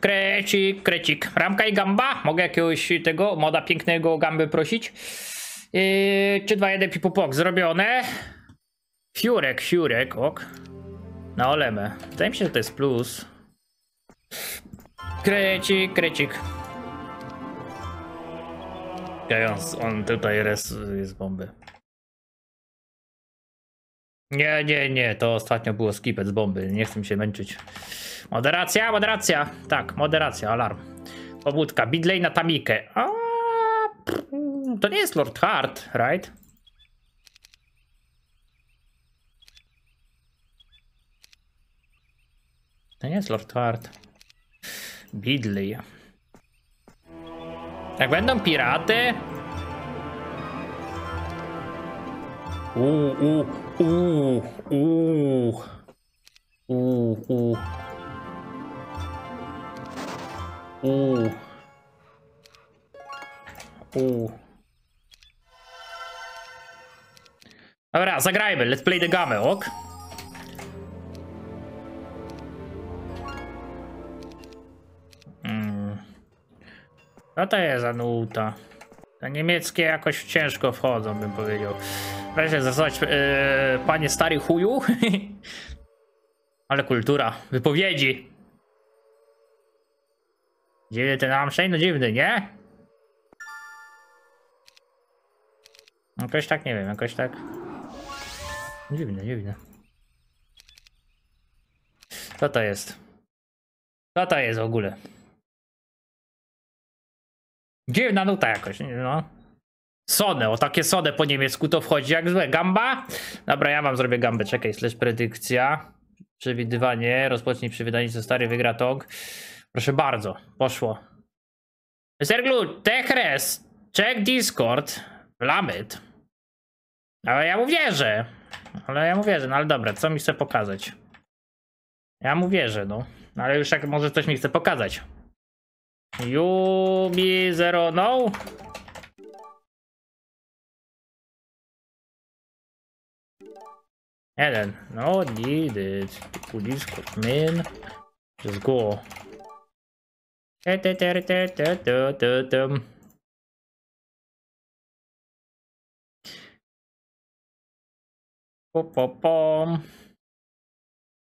Krecik, krecik. Ramka i gamba? Mogę jakiegoś tego moda pięknego gamby prosić? 3, 2, 1, pipupok. Zrobione. Fiurek, fiurek, ok. No olemy. Wydaje mi się, że to jest plus. Krecik, krecik. On tutaj jest bomby. Nie, nie, nie. To ostatnio było skipet z bomby. Nie chcę się męczyć. Moderacja, moderacja. Tak, moderacja, alarm. Pobudka, Bidley na Tamikę. A, to nie jest Lord Hart, right? To nie jest Lord Hart. Bidley. Jak będą piraty? Dobra, zagrajmy. Let's play the game, ok? Co to jest za nuta? Te niemieckie jakoś ciężko wchodzą, bym powiedział. Proszę zastosować, panie stary chuju. Ale kultura wypowiedzi. Dziwny ten Amstein, no dziwny, nie? Jakoś tak, nie wiem, jakoś tak. Dziwne, dziwne. Co to jest? Co to jest w ogóle? Dziwna nuta jakoś, no. Sone, o takie sone po niemiecku to wchodzi jak złe. Gamba? Dobra, ja wam zrobię gambę, czekaj, slash predykcja. Przewidywanie, rozpocznij przy wydaniu, co stary wygra tong. Proszę bardzo, poszło. Serglu, Techres, check Discord, Lamet. Ale ja mu wierzę. No ale dobra, co mi chce pokazać? Ja mu wierzę, no. Ale już jak może coś mi chce pokazać. Yubi zero no. Ellen, no need it. Discord min. Just go.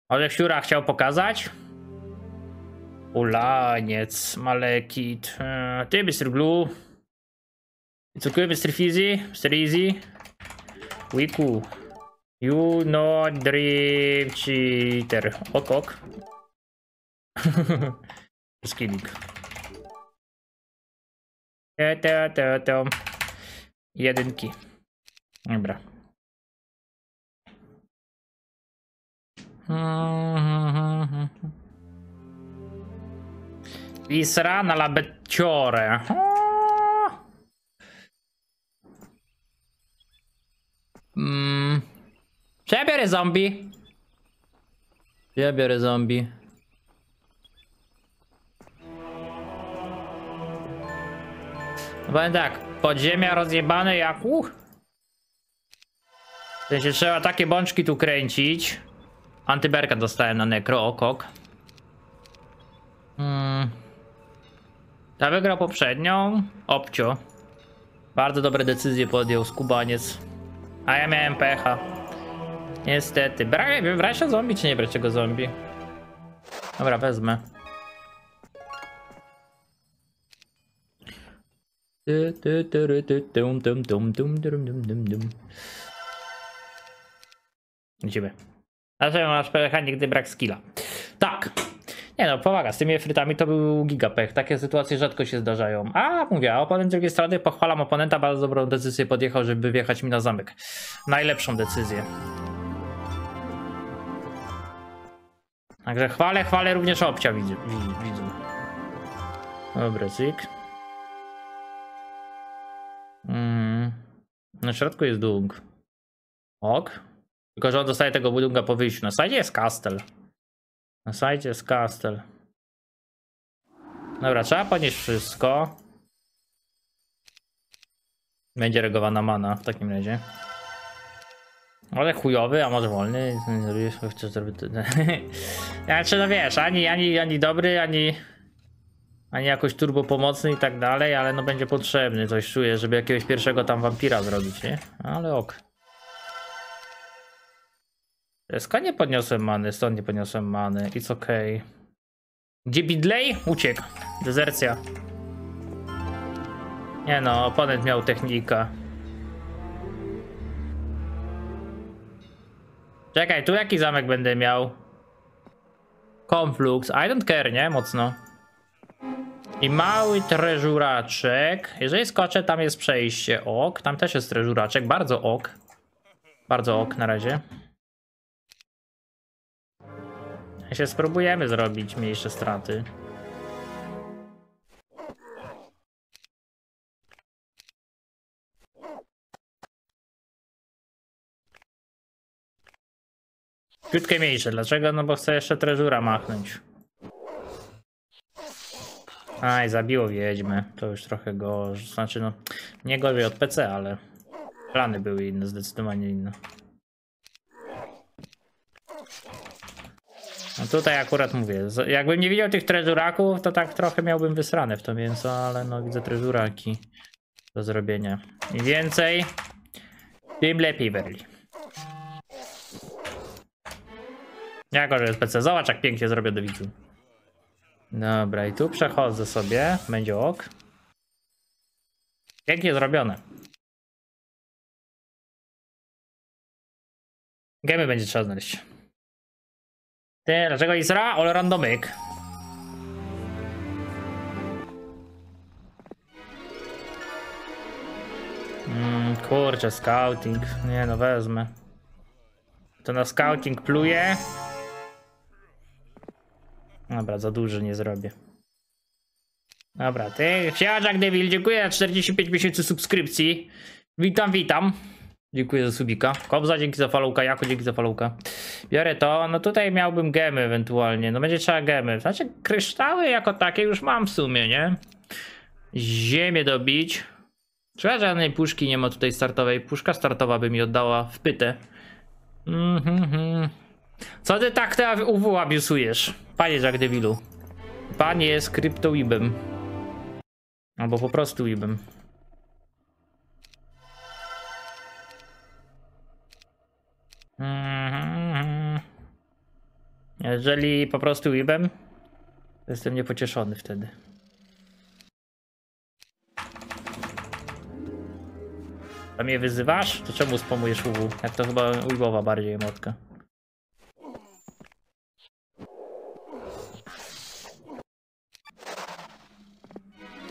Ale Siura chciał pokazać? Ulaniec, Malekit, ty Mr. Blue. It's okay, Mr. Fizzy, Mr. Easy. Wiku. You no dream cheater. Ok, ok. Skinik. Jedynki. Dobra. Wisra na labeciorę. Przebiorę zombie. Przebiorę zombie. No powiem tak, podziemia rozjebane jak w sensie trzeba takie bączki tu kręcić. Antyberka dostałem na nekro, okok. Ta wygrał poprzednią. Obcio. Bardzo dobre decyzje podjął skubaniec. A ja miałem pecha. Niestety. Brać się zombie czy nie brać tego zombie? Dobra, wezmę. Idziemy. Dlaczego masz pecha, nigdy brak skilla? Tak. Nie no, powaga, z tymi efrytami to był gigapech. Takie sytuacje rzadko się zdarzają. A, mówię, a oponent z drugiej strony, pochwalam oponenta, bardzo dobrą decyzję podjechał, żeby wjechać mi na zamek. Najlepszą decyzję. Także chwalę, chwalę również obcia widzę. Dobra, cyk. Na środku jest dung. Ok. Tylko, że on dostaje tego budunga po wyjściu. Na sajdzie jest kastel. Na sajcie jest kastel. Dobra, trzeba podnieść wszystko. Będzie regowana mana w takim razie. Ale chujowy, a może wolny. Znaczy no wiesz, ani dobry, ani a nie jakoś turbo pomocny i tak dalej, ale no będzie potrzebny, coś czuję, żeby jakiegoś pierwszego tam wampira zrobić, nie? Ale ok. Skąd nie podniosłem many, stąd nie podniosłem many, it's okej. Okay. Gdzie Bidley? Uciekł. Dezercja. Nie no, oponent miał technika. Czekaj, tu jaki zamek będę miał? Konflux, I don't care, nie? Mocno. I mały treżuraczek. Jeżeli skoczę, tam jest przejście. Ok, tam też jest treżuraczek. Bardzo ok. Bardzo ok na razie. Ja się spróbujemy zrobić mniejsze straty. Krótkie mniejsze. Dlaczego? No bo chcę jeszcze treżura machnąć. Aj, zabiło wiedźmy. To już trochę gorzej. Znaczy no, nie gorzej od PC, ale plany były inne, zdecydowanie inne. No tutaj akurat mówię, jakbym nie widział tych treżuraków, to tak trochę miałbym wysrane w to mięso, ale no widzę treżuraki do zrobienia. Im więcej, tym lepiej Berli. Jako że jest PC, zobacz jak pięknie zrobię do widzu. Dobra i tu przechodzę sobie, będzie ok. Pięknie zrobione. Gemy będzie trzeba znaleźć. Ty, dlaczego Isra? All randomyk. Kurczę, scouting. Nie no, wezmę. To na scouting pluje. Dobra, za dużo nie zrobię. Dobra, ty. Siaczak Devil, dziękuję za 45 miesięcy subskrypcji. Witam, witam. Dziękuję za subika. Kobza, dzięki za followka. Jako, dzięki za followka. Biorę to. No tutaj miałbym gemy ewentualnie. No będzie trzeba gemy. Znaczy kryształy jako takie już mam w sumie, nie? Ziemię dobić. Szkoda, że żadnej puszki nie ma tutaj startowej. Puszka startowa by mi oddała w pytę. Co ty tak te UW abiusujesz? Panie Jack Devilu. Pan jest kryptoibem. Albo po prostu ibem. Jeżeli po prostu ibem, to jestem niepocieszony wtedy. A mnie wyzywasz? To czemu spamujesz UW? Jak to chyba ujbowa bardziej emotka.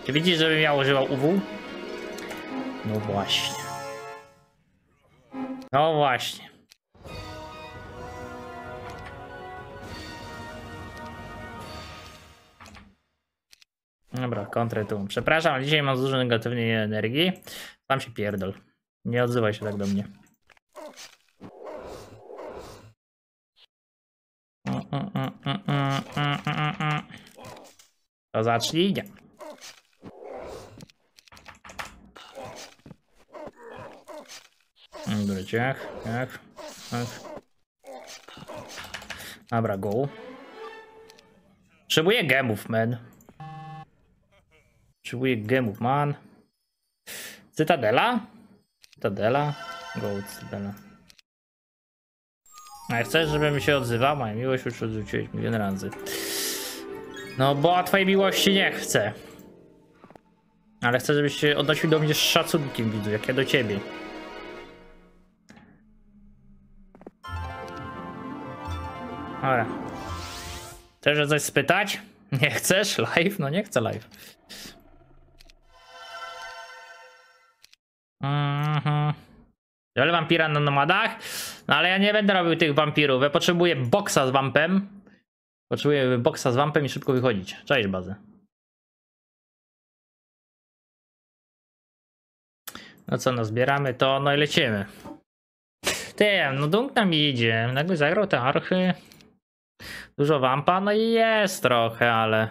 Czy widzisz, żebym ja używał UW? No właśnie. No właśnie. Dobra, kontrę tu. Przepraszam, ale dzisiaj mam dużo negatywnej energii. Tam się pierdol. Nie odzywaj się tak do mnie. To zacznij? Nie. Dobra, ciach. Dobra, go. Potrzebuję gemów, man. Potrzebuję gemów, man. Cytadela? Cytadela? Gold, cytadela. A chcesz, żebym się odzywał? Moja miłość już odrzuciłeś milion razy. No bo twojej miłości nie chcę. Ale chcę, żebyś się odnosił do mnie z szacunkiem, widzu, jak ja do ciebie. Dobra. Chcesz coś spytać? Nie chcesz? Live? No nie chcę live. Ale wampira na nomadach. No ale ja nie będę robił tych wampirów. Ja potrzebuję boksa z wampem. Potrzebuję boksa z wampem i szybko wychodzić. Cześć bazę. No co, no zbieramy to, no i lecimy. Ty, no dunk nam idzie. Jakby zagrał te archy. Dużo wampa, no i jest trochę, ale...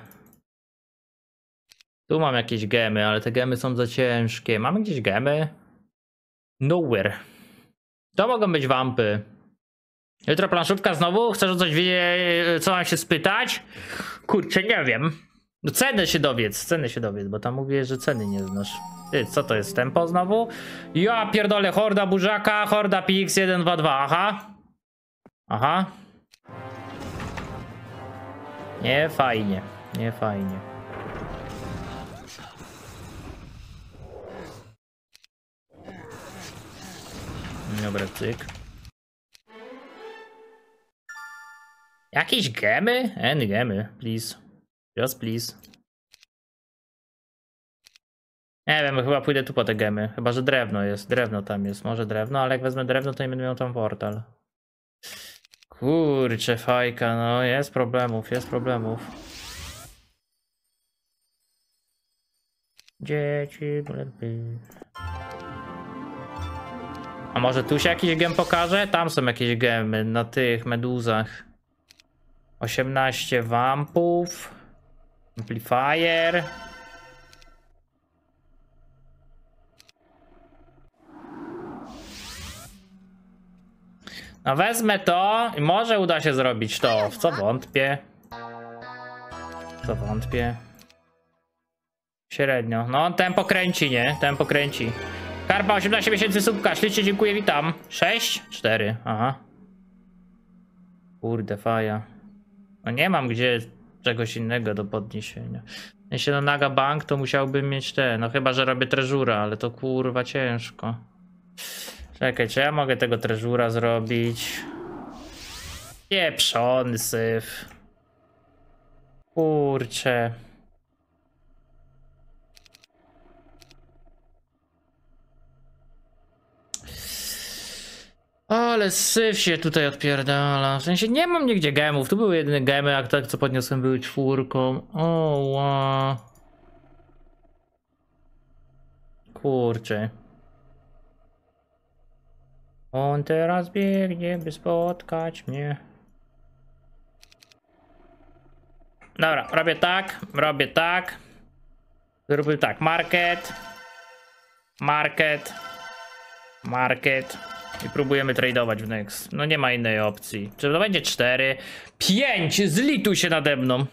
Tu mam jakieś gemy, ale te gemy są za ciężkie. Mamy gdzieś gemy? Nowhere. To mogą być wampy. Jutro planszówka znowu? Chcesz o coś wiedzieć, co mam się spytać? Kurczę, nie wiem. No cenę się dowiedz, bo tam mówię, że ceny nie znasz. Ty, co to jest tempo znowu? Ja pierdolę, horda burzaka, horda PX 122, aha. Aha. Nie fajnie, nie fajnie. Dobra, cyk. Jakieś gemy? Gemy, please. Just please. Nie wiem, chyba pójdę tu po te gemy. Chyba, że drewno jest. Drewno tam jest. Może drewno, ale jak wezmę drewno, to nie będę miał tam portal. Kurczę, fajka, no jest problemów, jest problemów. Dzieci, lepiej. A może tu się jakiś gem pokaże? Tam są jakieś gemy na tych meduzach. 18 wampów. Amplifier. No wezmę to i może uda się zrobić to, w co wątpię. Średnio. No tempo kręci, nie? Tempo kręci. Karpa, 18 miesięcy subka, ślicznie dziękuję, witam. 6? 4, aha. Kurde, faja. No nie mam gdzie czegoś innego do podniesienia. Jeśli no Naga Bank, to musiałbym mieć te, no chyba, że robię treżura, ale to kurwa ciężko. Czekaj, czy ja mogę tego treżura zrobić? Pieprzony syf. Kurczę. Ale syf się tutaj odpierdala. W sensie nie mam nigdzie gemów. Tu były jedyne gemy, a tak co podniosłem były 4. Oła. Kurczę. On teraz biegnie, by spotkać mnie. Dobra, robię tak, Zrobię tak, market. I próbujemy tradeować w next. No nie ma innej opcji. Czy to będzie 4? 5! Zlituj się nade mną.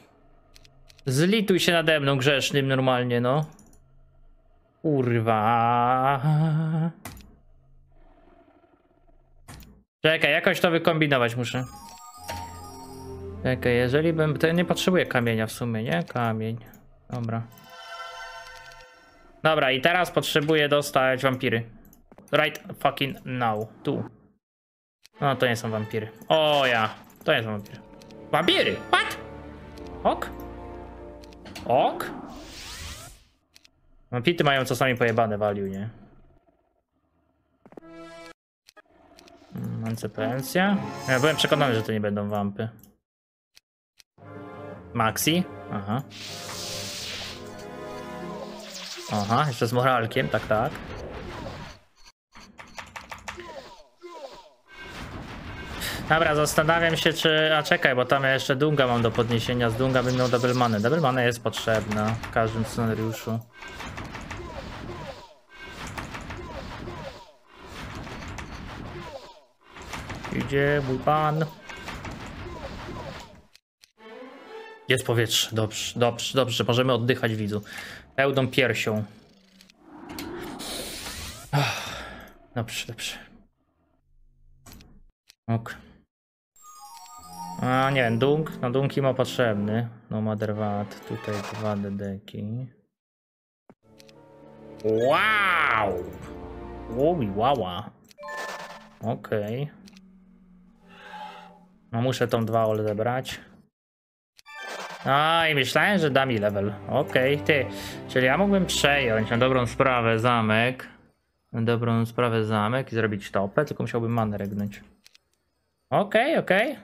Zlituj się nade mną grzesznym normalnie, no. Kurwa. Czekaj, jakoś to wykombinować muszę. Czekaj, jeżeli bym... To ja nie potrzebuję kamienia w sumie, nie? Kamień. Dobra. Dobra, i teraz potrzebuję dostać wampiry. Right fucking now. Tu. No to nie są wampiry. O ja. To nie są wampiry. Wampiry! What? Ok? Ok? Wampity mają czasami pojebane value, nie? Ancepencja. Ja byłem przekonany, że to nie będą wampy. Maxi. Aha. Aha, jeszcze z moralkiem, tak, tak. Dobra, zastanawiam się, czy... A czekaj, bo tam ja jeszcze Dunga mam do podniesienia. Z Dunga bym miał double manę. Double mana jest potrzebna w każdym scenariuszu. Idzie mój pan. Jest powietrze. Dobrze, dobrze, dobrze. Możemy oddychać, widzu. Pełną piersią. Dobrze, dobrze. Ok. A nie wiem, Dunk. No Dunki ma potrzebny. No ma derwat. Tutaj 2 dedeki. Wow! Łowi, wała. Okej. Okay. No muszę tą 2 ole zebrać. A i myślałem, że da mi level. Okej, okay, ty. Czyli ja mógłbym przejąć na dobrą sprawę zamek. Na dobrą sprawę zamek i zrobić topę, tylko musiałbym manę regnąć. Okej, okay, okej. Okay.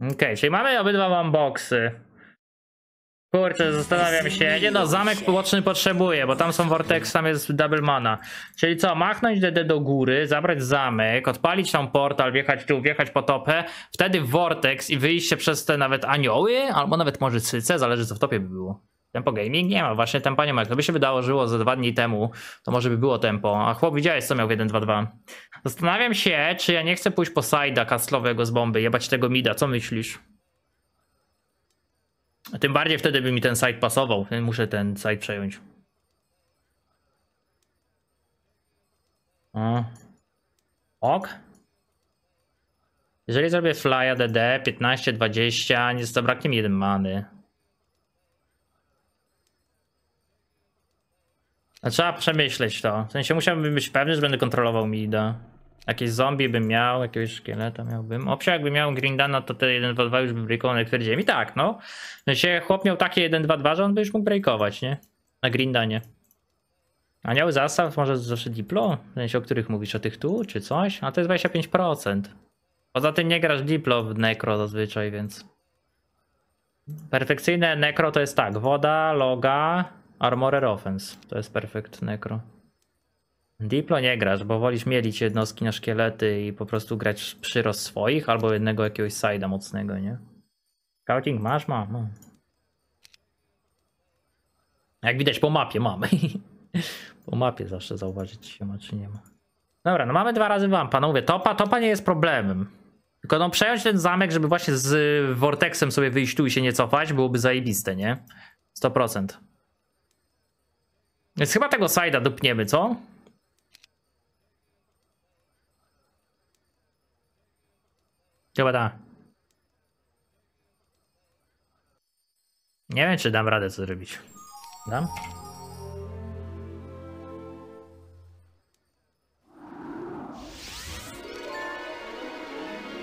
Okej, okay, czyli mamy obydwa wamboxy. Kurczę, zastanawiam się. Nie no, zamek poboczny potrzebuję, bo tam są vortex, tam jest double mana. Czyli co, machnąć DD do góry, zabrać zamek, odpalić tam portal, wjechać tu, wjechać po topę, wtedy vortex i wyjście przez te nawet anioły, albo nawet może cyce, zależy co w topie by było. Tempo gaming? Nie ma, właśnie tempo nie ma. Jakby się wydarzyło ze 2 dni temu, to może by było tempo. A chłop widziałeś co miał w 1-2-2. Zastanawiam się, czy ja nie chcę pójść po side'a castlowego z bomby, jebać tego mida, co myślisz? Tym bardziej wtedy by mi ten site pasował. Muszę ten site przejąć. Ok. Jeżeli zrobię flya DD 15, 20, nie zabraknie mi 1 many. No, trzeba przemyśleć to. W sensie musiałbym być pewny, że będę kontrolował mida. Jakieś zombie bym miał, jakiegoś szkieleta miałbym. Opcja jakby miał Grindana, to te 1-2-2 już bym breakował na twardziej. I tak, no. W sensie chłop miał takie 1-2-2, że on by już mógł breakować, nie? Na Grindanie. Anioły zastaw, może zawsze diplo? W sensie, o których mówisz? O tych tu, czy coś? A to jest 25%. Poza tym nie grasz diplo w nekro zazwyczaj, więc... Perfekcyjne nekro to jest tak, woda, loga, armorer offense. To jest perfekt nekro. Diplo nie grasz, bo wolisz mielić jednostki na szkielety i po prostu grać przyrost swoich albo jednego jakiegoś side'a mocnego, nie? Scouting masz? Mam. No. Jak widać po mapie mamy. Po mapie zawsze zauważyć, czy się ma, czy nie ma. Dobra, no mamy 2 razy wampa, no mówię, topa nie jest problemem. Tylko no przejąć ten zamek, żeby właśnie z Vortexem sobie wyjść tu i się nie cofać, byłoby zajebiste, nie? 100%. Więc chyba tego side'a dupniemy, co? Chyba da. Nie wiem, czy dam radę co zrobić. Dam?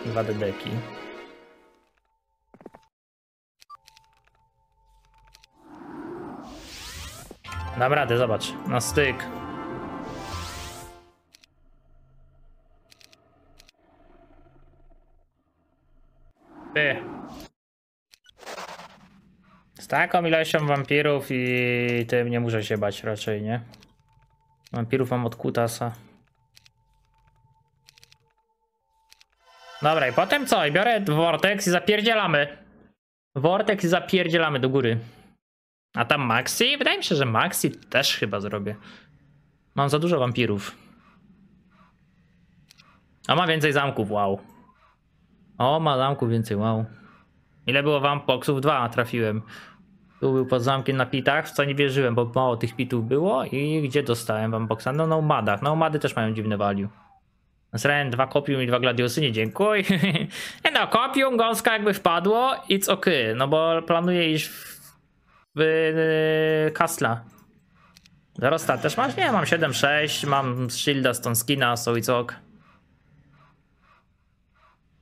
Dwa dedeki. Dam radę, zobacz. Na styk. Z taką ilością wampirów i tym nie muszę się bać raczej, nie? Wampirów mam od kutasa. Dobra, i potem co? I biorę Vortex i zapierdzielamy. Vortex i zapierdzielamy do góry. A tam Maxi? Wydaje mi się, że Maxi też chyba zrobię. Mam za dużo wampirów. A ma więcej zamków, wow. O, ma zamków więcej, wow. Ile było wampoksów? 2 trafiłem. Tu był pod zamkiem na pitach, w co nie wierzyłem, bo mało tych pitów było. I gdzie dostałem wampoksa? No, nomadach. Nomady też mają dziwne value. Zrałem 2 kopium i 2 gladiusy, nie dziękuj. Nie no, kopium, gąska jakby wpadło, it's ok, no bo planuję iść w Kastla. Zarosta też masz? Nie, mam 7-6, mam shielda, stone skina, so it's ok.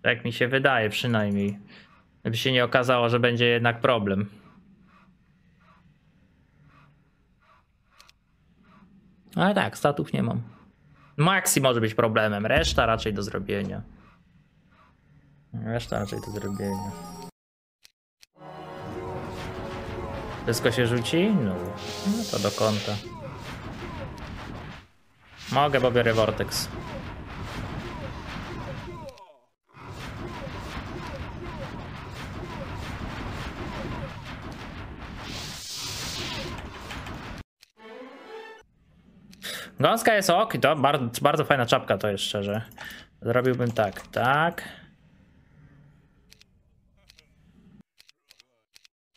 Tak mi się wydaje przynajmniej. Gdyby się nie okazało, że będzie jednak problem. Ale tak, statów nie mam. Maxi może być problemem, reszta raczej do zrobienia. Reszta raczej do zrobienia. Wszystko się rzuci? No, no to do kąta. Mogę, bo biorę Vortex. Gąska jest ok, to bardzo fajna czapka to jest szczerze. Zrobiłbym tak, tak.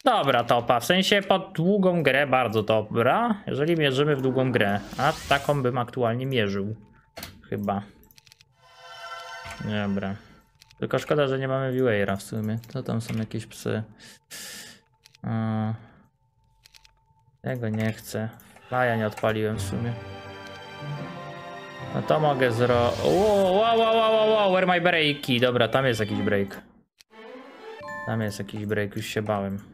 Dobra topa, w sensie pod długą grę bardzo dobra, jeżeli mierzymy w długą grę. A taką bym aktualnie mierzył. Chyba. Dobra. Tylko szkoda, że nie mamy viewera w sumie. Co tam są jakieś psy? Tego nie chcę. A ja nie odpaliłem w sumie. No to mogę zrobić. Wow, where my breaki? Dobra, tam jest jakiś break. Tam jest jakiś break, już się bałem.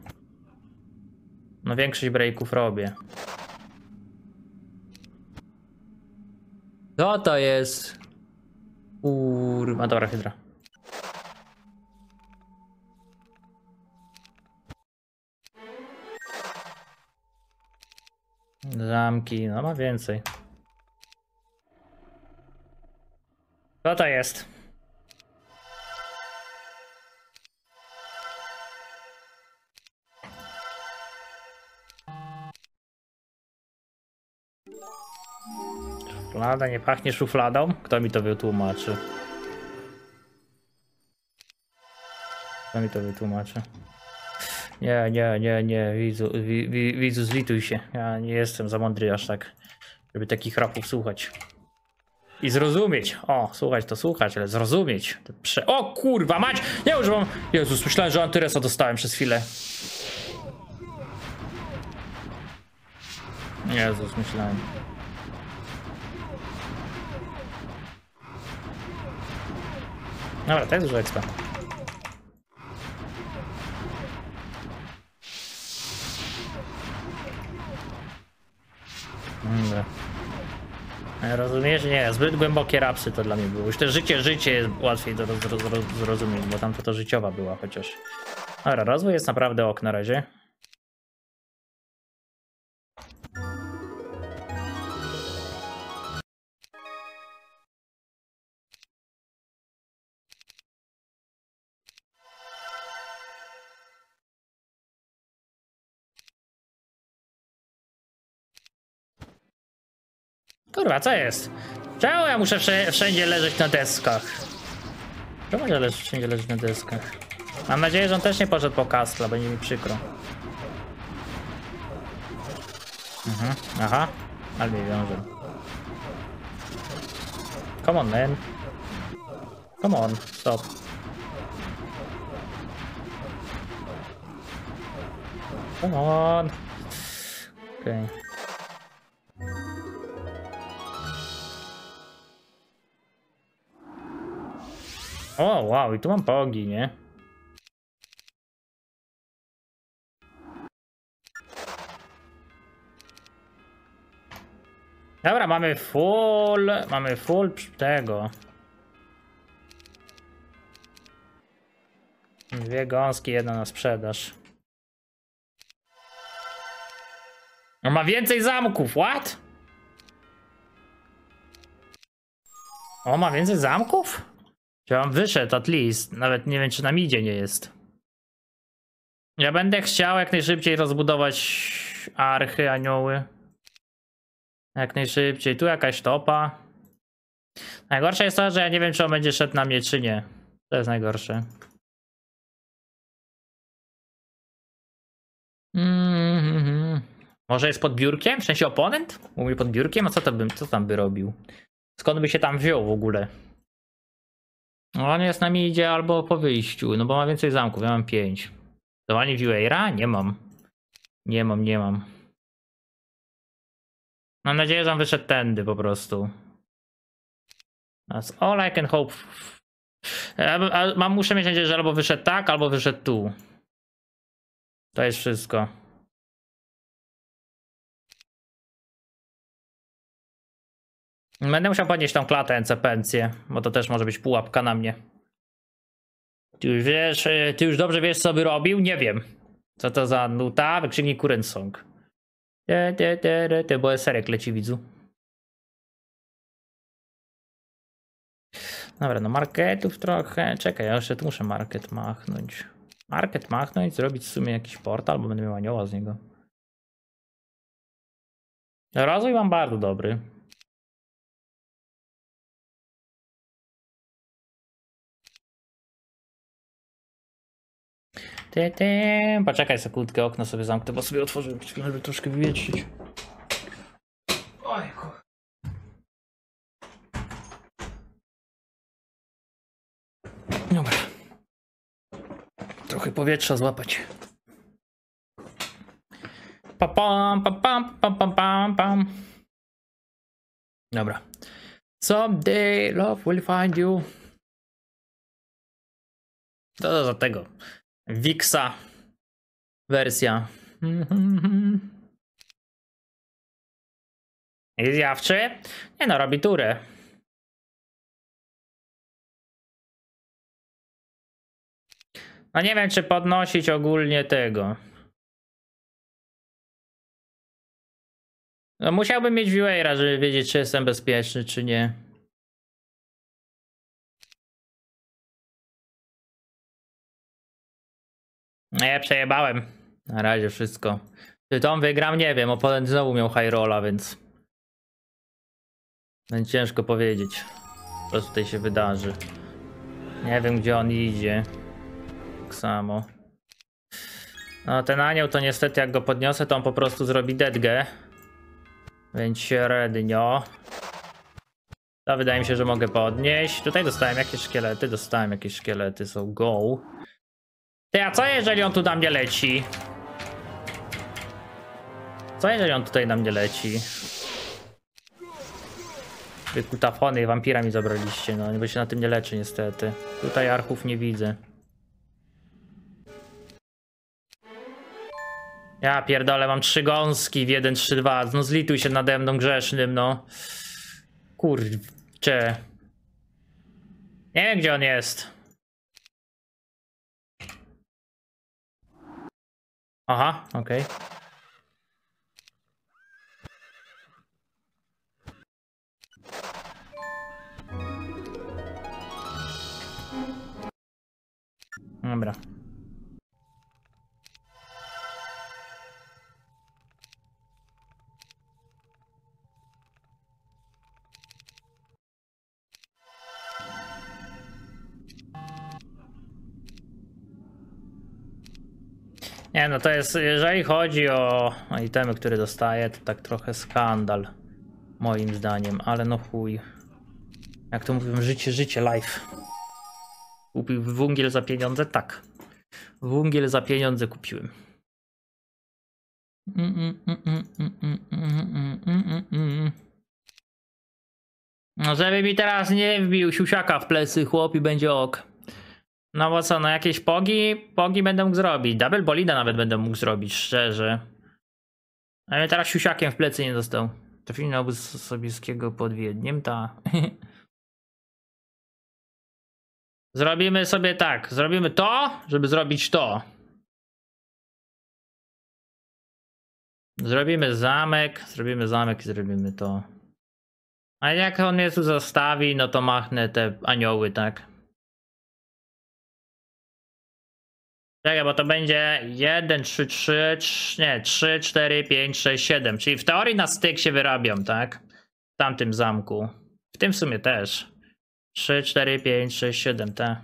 No większość breaków robię. Co to jest? Kurwa, dobra, hydra. Zamki, no ma więcej. Co to jest? Szuflada nie pachnie szufladą? Kto mi to wytłumaczy? Nie, widzu, zlituj się. Ja nie jestem za mądry aż tak, żeby takich rapów słuchać. I zrozumieć. O, słuchać to słuchać, ale zrozumieć. O kurwa mać! Ja już mam... Jezus, myślałem, że antyresa dostałem przez chwilę. Jezus, myślałem. Dobra, to jest dużo ekspa. Dobra. Rozumiesz? Nie, zbyt głębokie rapsy to dla mnie było. Już te życie jest łatwiej do zrozumieć, bo tamto to życiowa była chociaż. Dobra, rozwój jest naprawdę ok na razie. Kurwa, co jest? Czemu ja muszę wszędzie leżeć na deskach? Czemu ja wszędzie leżeć na deskach? Mam nadzieję, że on też nie poszedł po kastla, będzie mi przykro. Mhm, aha, ale nie wiąże. Come on, man. Come on, stop. Come on. Okej. Okay. O, wow, i tu mam pogi, nie? Dobra, mamy full tego. Dwie gąski, jedna na sprzedaż. On ma więcej zamków, what? O, ma więcej zamków? Ja mam wyszedł at least, nawet nie wiem czy na midzie nie jest. Ja będę chciał jak najszybciej rozbudować archy, anioły. Jak najszybciej, tu jakaś topa. Najgorsze jest to, że ja nie wiem czy on będzie szedł na mnie czy nie. To jest najgorsze. Może jest pod biurkiem? W sensie oponent? Mówi pod biurkiem? A co tam by robił? Skąd by się tam wziął w ogóle? On jest na midzie albo po wyjściu, no bo ma więcej zamków, ja mam 5. To ani viewera? Nie mam. Nie mam. Mam nadzieję, że on wyszedł tędy po prostu. That's all I can hope. Muszę mieć nadzieję, że albo wyszedł tak, albo wyszedł tu. To jest wszystko. Będę musiał podnieść tą klatę encepencję, bo to też może być pułapka na mnie. Ty już dobrze wiesz co by robił? Nie wiem. Co to za nuta? Wykrzyknij current song. Bo serek leci widzu. Dobra, no marketów trochę. Czekaj, ja jeszcze tu muszę market machnąć. Zrobić w sumie jakiś portal, bo będę miał anioła z niego. Rozwój mam bardzo dobry. Poczekaj sekundkę, okno sobie zamknę, bo sobie otworzyłem, żeby troszkę wywietrzyć. Oj, kurwa. Dobra. Trochę powietrza złapać. Pa pam, pa pam, pa pam, pam, pam. Dobra. Someday love will find you. To za tego. Wiksa wersja. Jest zjawczy? Nie no, robi turę. No nie wiem, czy podnosić ogólnie tego. No musiałbym mieć viewera, żeby wiedzieć, czy jestem bezpieczny, czy nie. No ja przejebałem. Na razie wszystko. Czy tą wygram? Nie wiem. Oponent znowu miał high rolla, więc... Będzie ciężko powiedzieć, co tutaj się wydarzy. Nie wiem, gdzie on idzie. Tak samo. No, ten anioł to niestety jak go podniosę, to on po prostu zrobi detgę. Więc średnio. To wydaje mi się, że mogę podnieść. Tutaj dostałem jakieś szkielety. Dostałem jakieś szkielety, so go. Ty, a co jeżeli on tu na mnie leci? Co jeżeli on tutaj na mnie leci? Wy kutafony wampira mi zabraliście, no bo się na tym nie leczy niestety. Tutaj archów nie widzę. Ja pierdolę, mam 3 gąski w 1-3-2. No zlituj się nade mną grzesznym, no. Kurczę. Nie wiem, gdzie on jest. Aha, okej. Okay. Dobra. Nie no, to jest, jeżeli chodzi o itemy, które dostaję, to tak trochę skandal. Moim zdaniem, ale no chuj. Jak to mówią, życie, life. Kupił węgiel za pieniądze? Tak. Węgiel za pieniądze kupiłem. No żeby mi teraz nie wbił siusiaka w plecy, chłop, i będzie ok. No bo co, no jakieś pogi będę mógł zrobić. Double bolida nawet będę mógł zrobić, szczerze. Ale teraz siusiakiem w plecy nie dostał. Trafili na obóz Sobieskiego pod Wiedniem, ta. Zrobimy sobie tak, zrobimy to, żeby zrobić to. Zrobimy zamek i zrobimy to. A jak on mnie tu zostawi, no to machnę te anioły, tak? Czekaj, bo to będzie 1, 3, 3, 3, nie, 3, 4, 5, 6, 7. Czyli w teorii na styk się wyrabiam, tak? W tamtym zamku. W tym w sumie też. 3, 4, 5, 6, 7, tak.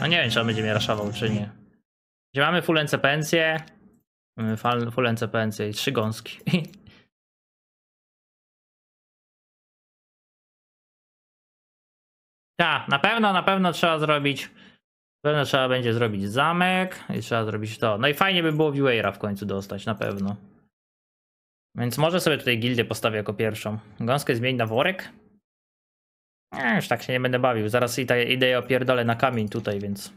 No nie wiem, czy on będzie mnie raszował, czy nie. Gdzie mamy full encepencję? Full encepencję i 3 gąski. Tak, na pewno trzeba zrobić. Na pewno trzeba będzie zrobić zamek i trzeba zrobić to. No i fajnie by było Viewera w końcu dostać, na pewno. Więc może sobie tutaj gildię postawię jako pierwszą. Gąskę zmień na worek? Nie, już tak się nie będę bawił. Zaraz idę i opierdolę na kamień tutaj, więc...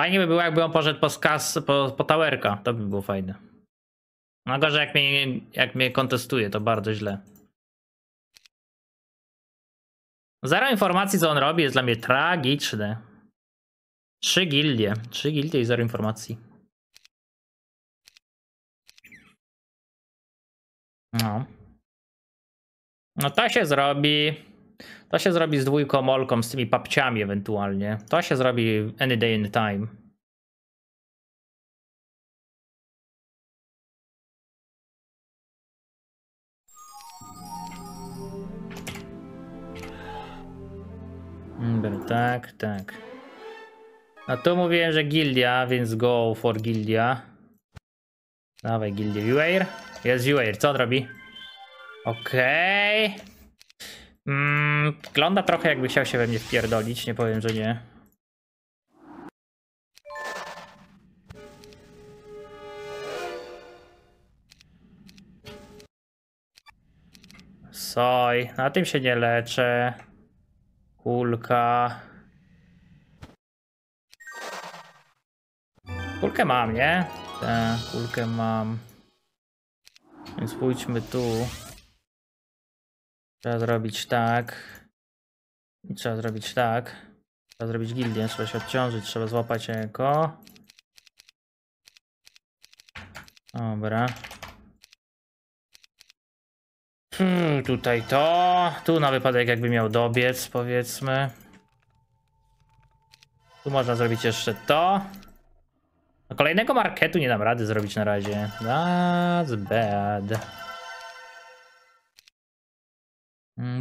Fajnie by było, jakby on poszedł po towerka. To by było fajne. No gorzej, jak mnie kontestuje, to bardzo źle. Zero informacji, co on robi, jest dla mnie tragiczne. 3 gildie i 0 informacji. No. No to się zrobi. To się zrobi z 2 molką, z tymi papciami ewentualnie. To się zrobi any day, any time. Dobra, tak. No tu mówiłem, że gildia, więc go for gildia. Dawaj gildię. Viewer? Jest viewer, co on robi? Okej. Okay. Wygląda trochę, jakby chciał się we mnie wpierdolić, nie powiem, że nie. Soj, na tym się nie leczę. Kulka. Kulkę mam, nie? Tak, kulkę mam. Więc pójdźmy tu. Trzeba zrobić tak. I trzeba zrobić tak. Trzeba zrobić gildię, trzeba się odciążyć, trzeba złapać jako. Dobra. Tutaj to. Tu na wypadek jakby miał dobiec, powiedzmy. Tu można zrobić jeszcze to. Kolejnego marketu nie dam rady zrobić na razie. That's bad.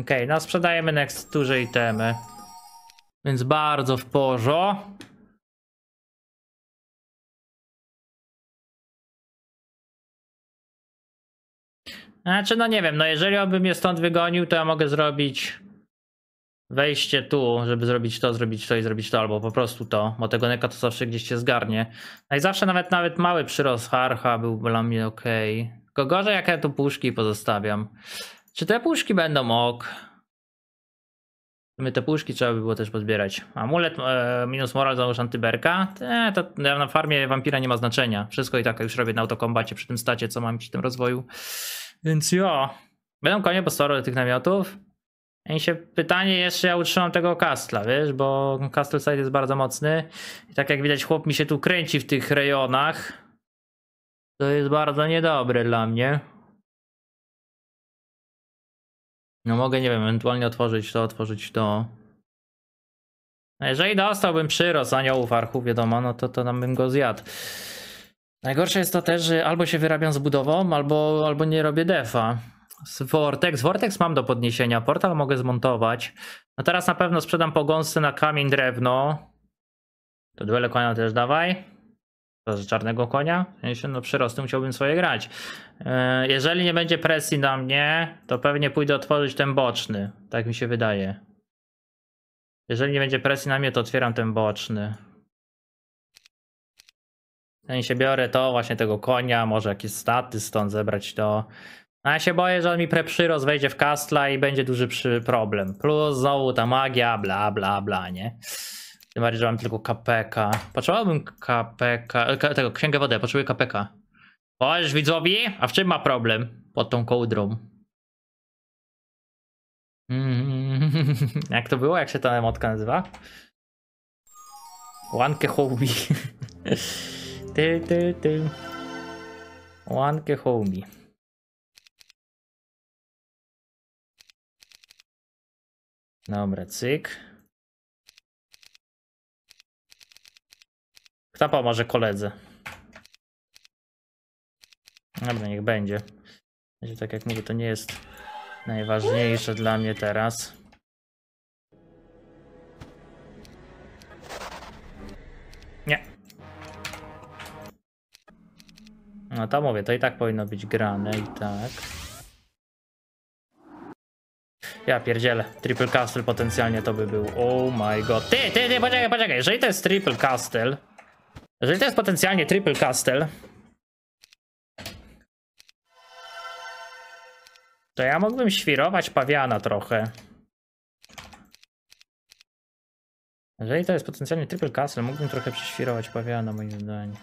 Okej, no sprzedajemy na eksturze itemy. Więc bardzo w porządku. Znaczy, no nie wiem, no jeżeli on by mnie stąd wygonił, to ja mogę zrobić wejście tu, żeby zrobić to i zrobić to, albo po prostu to, bo tego neka to zawsze gdzieś się zgarnie. No i zawsze nawet mały przyrost harcha byłby dla mnie okej. Tylko gorzej, jak ja tu puszki pozostawiam. Czy te puszki będą ok? My te puszki trzeba by było też pozbierać. Amulet minus moral załóż antyberka. To na farmie wampira nie ma znaczenia. Wszystko i tak już robię na autokombacie przy tym stacie, co mam przy tym rozwoju. Więc jo. Będą konie postarowe do tych namiotów. I się pytanie jeszcze, ja utrzymam tego Castla, wiesz, bo Castle Side jest bardzo mocny. I tak jak widać, chłop mi się tu kręci w tych rejonach. To jest bardzo niedobre dla mnie. No mogę, nie wiem, ewentualnie otworzyć to. No jeżeli dostałbym przyrost aniołów archów, wiadomo, no to nam bym go zjadł. Najgorsze jest to też, że albo się wyrabiam z budową, albo nie robię defa. Vortex mam do podniesienia, portal mogę zmontować. No teraz na pewno sprzedam pogonsy na kamień, drewno. To duele konia też dawaj. To z czarnego konia? No przyrosty musiałbym swoje grać. Jeżeli nie będzie presji na mnie, to pewnie pójdę otworzyć ten boczny. Tak mi się wydaje. Jeżeli nie będzie presji na mnie, to otwieram ten boczny. Ja się biorę to, właśnie tego konia, może jakieś staty stąd zebrać to. A ja się boję, że on mi preprzyrost wejdzie w Castla i będzie duży problem. Plus znowu ta magia, bla bla bla, nie? Tym bardziej, że mam tylko KPK. Potrzebowałbym KPK, tego, księgę wody, potrzebuję KPK. Boż widzowie, a w czym ma problem? Pod tą kołdrą. Jak to było? Jak się ta emotka nazywa? Łankę homie. Ty. Łankę homie. Dobra, cyk. Kto pomoże koledze? Dobra, niech będzie. Tak jak mówię, to nie jest najważniejsze dla mnie teraz. Nie. No to mówię, to i tak powinno być grane i tak. Ja pierdzielę, triple castle potencjalnie to by był. Oh my god. Ty, poczekaj. Jeżeli to jest triple castle. Jeżeli to jest potencjalnie triple castle, to ja mógłbym świrować pawiana trochę. Jeżeli to jest potencjalnie triple castle, mógłbym trochę prześwirować pawiana, moim zdaniem.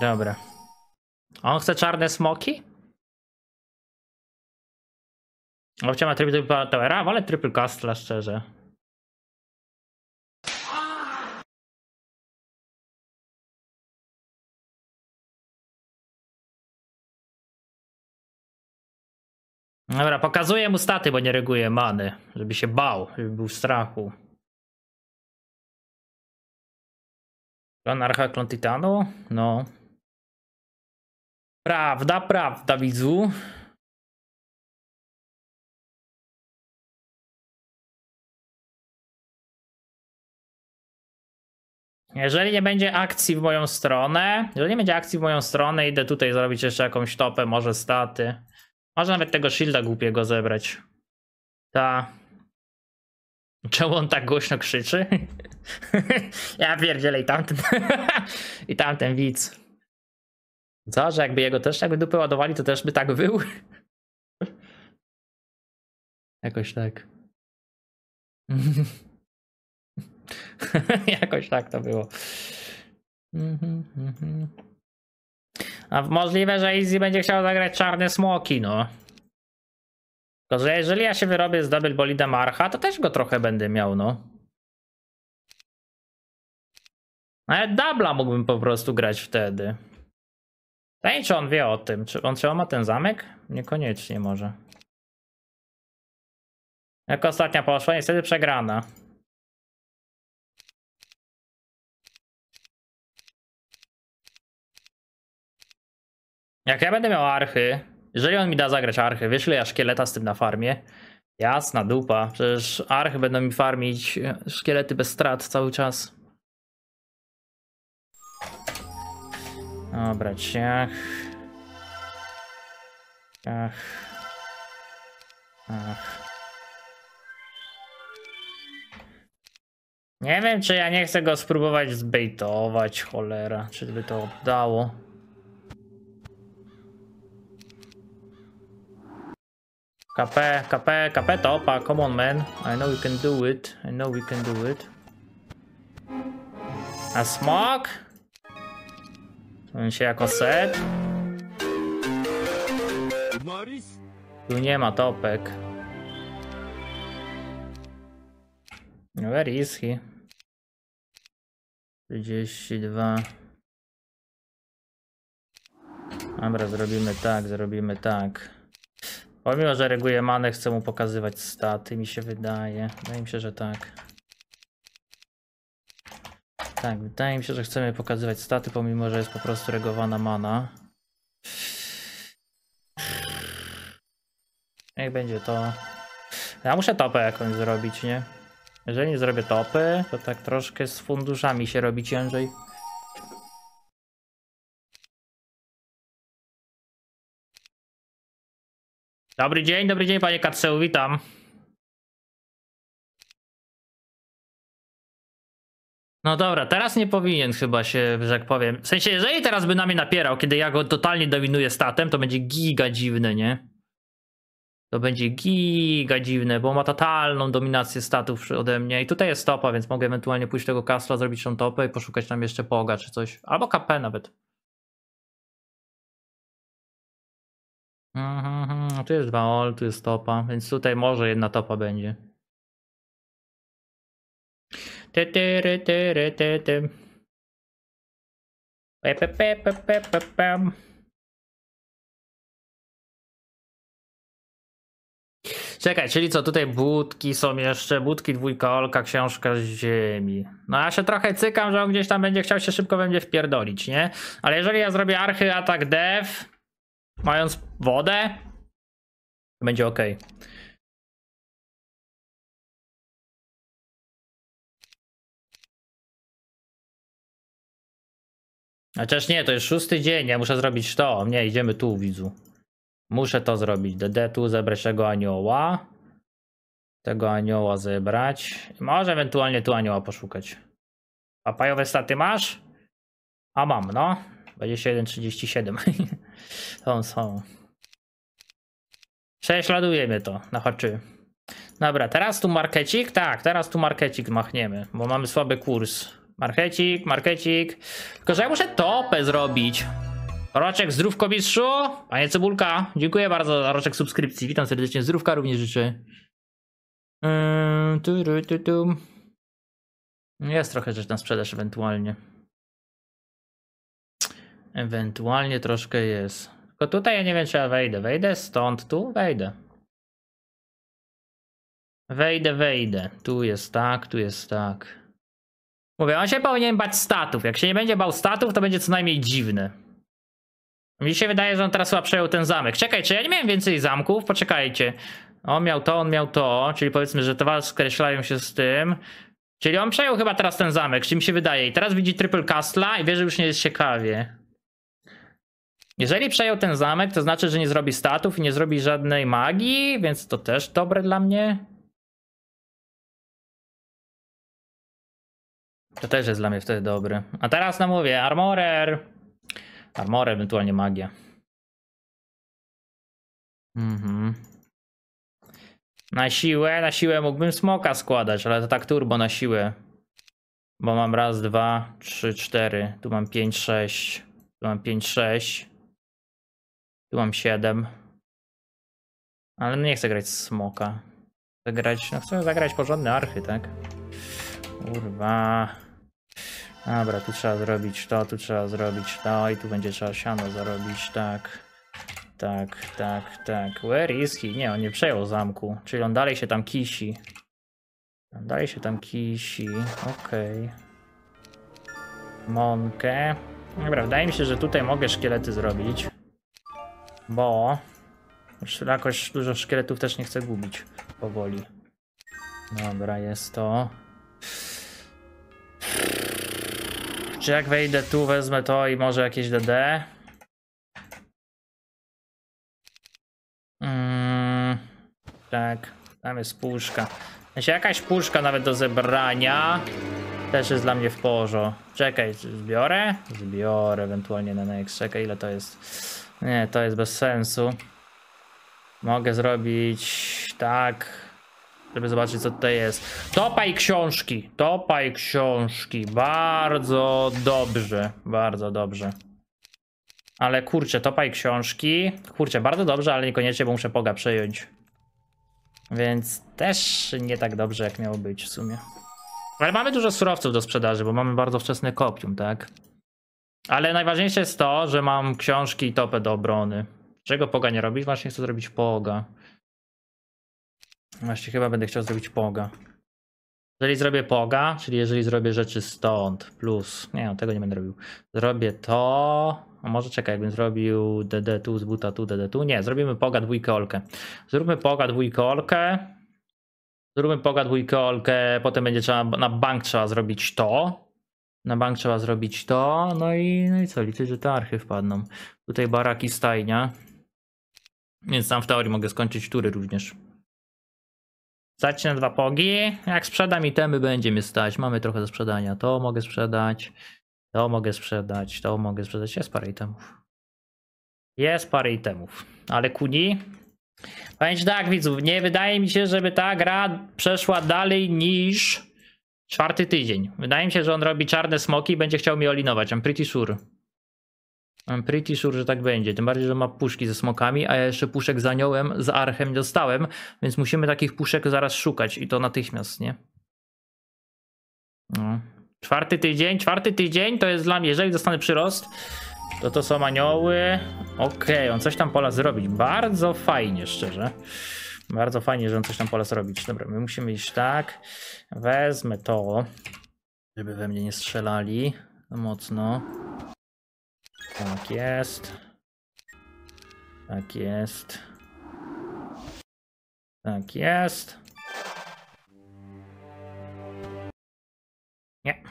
Dobra. On chce czarne smoki? Owcie ma triple towera, wolę triple castla szczerze. Dobra, pokazuję mu staty, bo nie reguję many. Żeby się bał, żeby był w strachu. Klon Archa, klon Titanu? No. Prawda, widzu. Jeżeli nie będzie akcji w moją stronę, idę tutaj zrobić jeszcze jakąś topę, może staty. Może nawet tego shielda głupiego zebrać. Czemu on tak głośno krzyczy? Ja pierdzielę i tamten widz. Co, że jakby jego też dupy ładowali, to też by tak był? Jakoś tak. Jakoś tak to było. A możliwe, że Izzy będzie chciał zagrać czarne smoki, no. Tylko, że jeżeli ja się wyrobię z double bolidem Archa, to też go trochę będę miał, no. Ale dubla mógłbym po prostu grać wtedy. Pytanie, czy on wie o tym, czy on ma ten zamek? Niekoniecznie może. Jak ostatnia poszła, niestety przegrana. Jak ja będę miał archy, jeżeli on mi da zagrać archy, wyślę ja szkieleta z tym na farmie. Jasna dupa, przecież archy będą mi farmić szkielety bez strat cały czas. Dobra, ciach. Ciach. Ach. Nie wiem, czy ja nie chcę go spróbować zbejtować, cholera, czy by to dało. KP, KP, KP topa, come on man, I know you can do it, I know we can do it. A smog? On się jako set. Tu nie ma topek. Where is he? 32. Dobra, zrobimy tak, zrobimy tak. Pomimo, że reguję manę, chcę mu pokazywać staty, mi się wydaje. Wydaje mi się, że tak. Tak, wydaje mi się, że chcemy pokazywać staty, pomimo, że jest po prostu regowana mana. Niech będzie to. Ja muszę topę jakąś zrobić, nie? Jeżeli nie zrobię topy, to tak troszkę z funduszami się robi ciężej. Dobry dzień panie Katseu, witam. No dobra, teraz nie powinien chyba się, że tak powiem. W sensie, jeżeli teraz by na mnie napierał, kiedy ja go totalnie dominuję statem, to będzie giga dziwne, nie? To będzie giga dziwne, bo ma totalną dominację statów ode mnie. I tutaj jest topa, więc mogę ewentualnie pójść tego kasla, zrobić tą topę i poszukać tam jeszcze poga czy coś. Albo KP nawet. Tu jest 2 ol, tu jest topa, więc tutaj może jedna topa będzie. Czekaj, czyli co, tutaj budki są jeszcze, budki 2 olka, książka z ziemi. No ja się trochę cykam, że on gdzieś tam będzie chciał się szybko we mnie wpierdolić, nie? Ale jeżeli ja zrobię archy, atak, def, mając wodę, to będzie ok. Chociaż nie, to jest 6. dzień, ja muszę zrobić to. Nie, idziemy tu, widzu. Muszę to zrobić. DD tu, zebrać tego anioła. Tego anioła zebrać. Może ewentualnie tu anioła poszukać. Papajowe staty masz? A mam, no. 21,37. Są, są. Prześladujemy to na haczy. Dobra, teraz tu markecik. Tak, teraz tu markecik machniemy, bo mamy słaby kurs. Markecik, markecik. Tylko, że ja muszę topę zrobić. Roczek, zdrówko mistrzu. Panie Cebulka, dziękuję bardzo za roczek subskrypcji. Witam serdecznie, zdrówka również życzę. Jest trochę rzeczy na sprzedaż ewentualnie. Ewentualnie troszkę jest. Tylko tutaj ja nie wiem, czy ja wejdę. Wejdę stąd, tu wejdę. Wejdę, wejdę. Tu jest tak, tu jest tak. Mówię, on się powinien bać statów. Jak się nie będzie bał statów, to będzie co najmniej dziwne. Mi się wydaje, że on teraz chyba przejął ten zamek. Czekaj, czy ja nie miałem więcej zamków? Poczekajcie. On miał to, czyli powiedzmy, że dwa skreślają się z tym. Czyli on przejął chyba teraz ten zamek, czy mi się wydaje. I teraz widzi triple castla i wie, że już nie jest ciekawie. Jeżeli przejął ten zamek, to znaczy, że nie zrobi statów i nie zrobi żadnej magii, więc to też dobre dla mnie. To też jest dla mnie wtedy dobre. A teraz nam mówię, armorer. Armorer, ewentualnie magia. Na siłę mógłbym smoka składać, ale to tak turbo na siłę. Bo mam raz, 2, 3, 4. Tu mam 5, 6. Tu mam 5, 6. Tu mam 7. Ale nie chcę grać smoka. Chcę zagrać porządne archy, tak? Kurwa. Dobra, tu trzeba zrobić to, tu trzeba zrobić to i tu będzie trzeba siano zarobić, tak. Tak. Where is he? Nie, on nie przejął zamku, czyli on dalej się tam kisi. Okej. Monkę. Dobra, wydaje mi się, że tutaj mogę szkielety zrobić. Bo jakoś dużo szkieletów też nie chcę gubić powoli. Dobra, jest to. Czy jak wejdę tu, wezmę to i może jakieś DD? Tak, tam jest puszka. Znaczy jakaś puszka nawet do zebrania też jest dla mnie w porządku. Czekaj, zbiorę? Zbiorę ewentualnie na next. Czekaj, ile to jest? Nie, to jest bez sensu. Mogę zrobić tak, żeby zobaczyć co tutaj jest. Topa i książki, bardzo dobrze, Ale kurczę, topa i książki, kurczę, bardzo dobrze, ale niekoniecznie, bo muszę poga przejąć. Więc też nie tak dobrze jak miało być w sumie. Ale mamy dużo surowców do sprzedaży, bo mamy bardzo wczesny kopcium, tak? Ale najważniejsze jest to, że mam książki i topę do obrony. Czego poga nie robić? Właśnie chcę zrobić poga. Właśnie chyba będę chciał zrobić poga. Jeżeli zrobię poga, czyli jeżeli zrobię rzeczy stąd, plus... Nie, no, tego nie będę robił. Zrobię to... A może czekaj, jakbym zrobił DD tu, z buta tu, DD tu. Nie, zrobimy poga dwójkolkę. Zróbmy poga dwójkolkę. Potem będzie trzeba, na bank trzeba zrobić to. No i, co, liczę, że te archy wpadną. Tutaj baraki, stajnia. Więc tam w teorii mogę skończyć tury również. Stać na dwa pogi. Jak sprzedam itemy, będzie mi stać. Mamy trochę do sprzedania. To mogę sprzedać. Jest parę itemów. Ale kuni? Pamięć tak, widzów, nie wydaje mi się, żeby ta gra przeszła dalej niż czwarty tydzień. Wydaje mi się, że on robi czarne smoki i będzie chciał mi olinować. I'm pretty sure, że tak będzie. Tym bardziej, że ma puszki ze smokami, a ja jeszcze puszek z aniołem, z archem nie dostałem. Więc musimy takich puszek zaraz szukać i to natychmiast, nie? No. Czwarty tydzień to jest dla mnie, jeżeli dostanę przyrost, to to są anioły. Okej, on coś tam pola zrobić. Bardzo fajnie, szczerze. Bardzo fajnie, że on coś tam pola zrobić. Dobra, my musimy iść tak. Wezmę to, żeby we mnie nie strzelali mocno. Tak jest. Nie.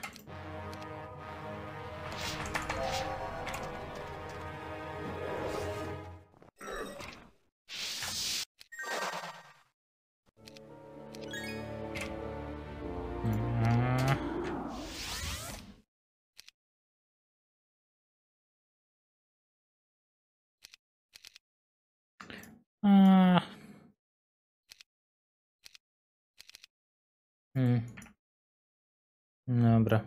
Dobra.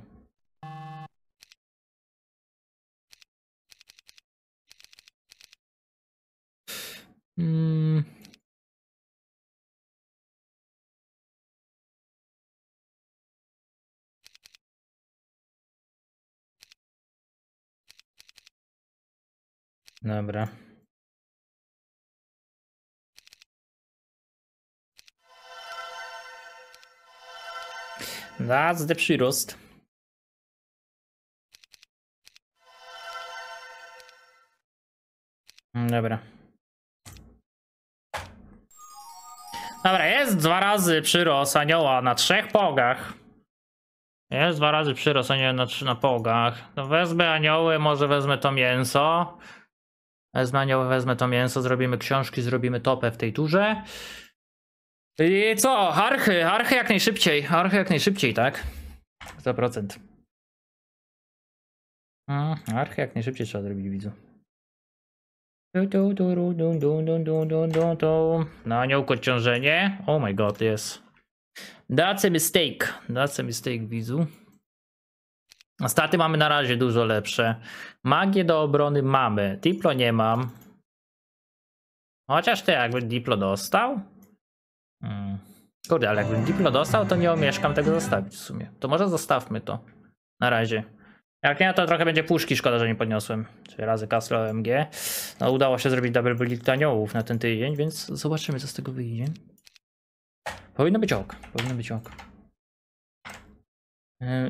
Dobra. That's the przyrost. Dobra. Jest 2 razy przyrost anioła na 3 pogach. Jest 2 razy przyrost anioła na pogach. No wezmę anioły, może wezmę to mięso. Zrobimy książki, zrobimy topę w tej turze. I co? Archy, jak najszybciej, tak? 100%. Archy jak najszybciej trzeba zrobić, widzu. Na aniołko odciążenie. Oh my god, yes. That's a mistake. Widzu. A staty mamy na razie dużo lepsze. Magię do obrony mamy. Diplo nie mam. Chociaż ty jakby Diplo dostał? Kurde, ale jakbym Diplo dostał, to nie omieszkam tego zostawić w sumie. To może zostawmy to. na razie. Jak nie, to trochę będzie puszki, szkoda, że nie podniosłem. Czyli razy Castle OMG. No udało się zrobić double build aniołów na ten tydzień, więc zobaczymy, co z tego wyjdzie. Powinno być ok, powinno być ok.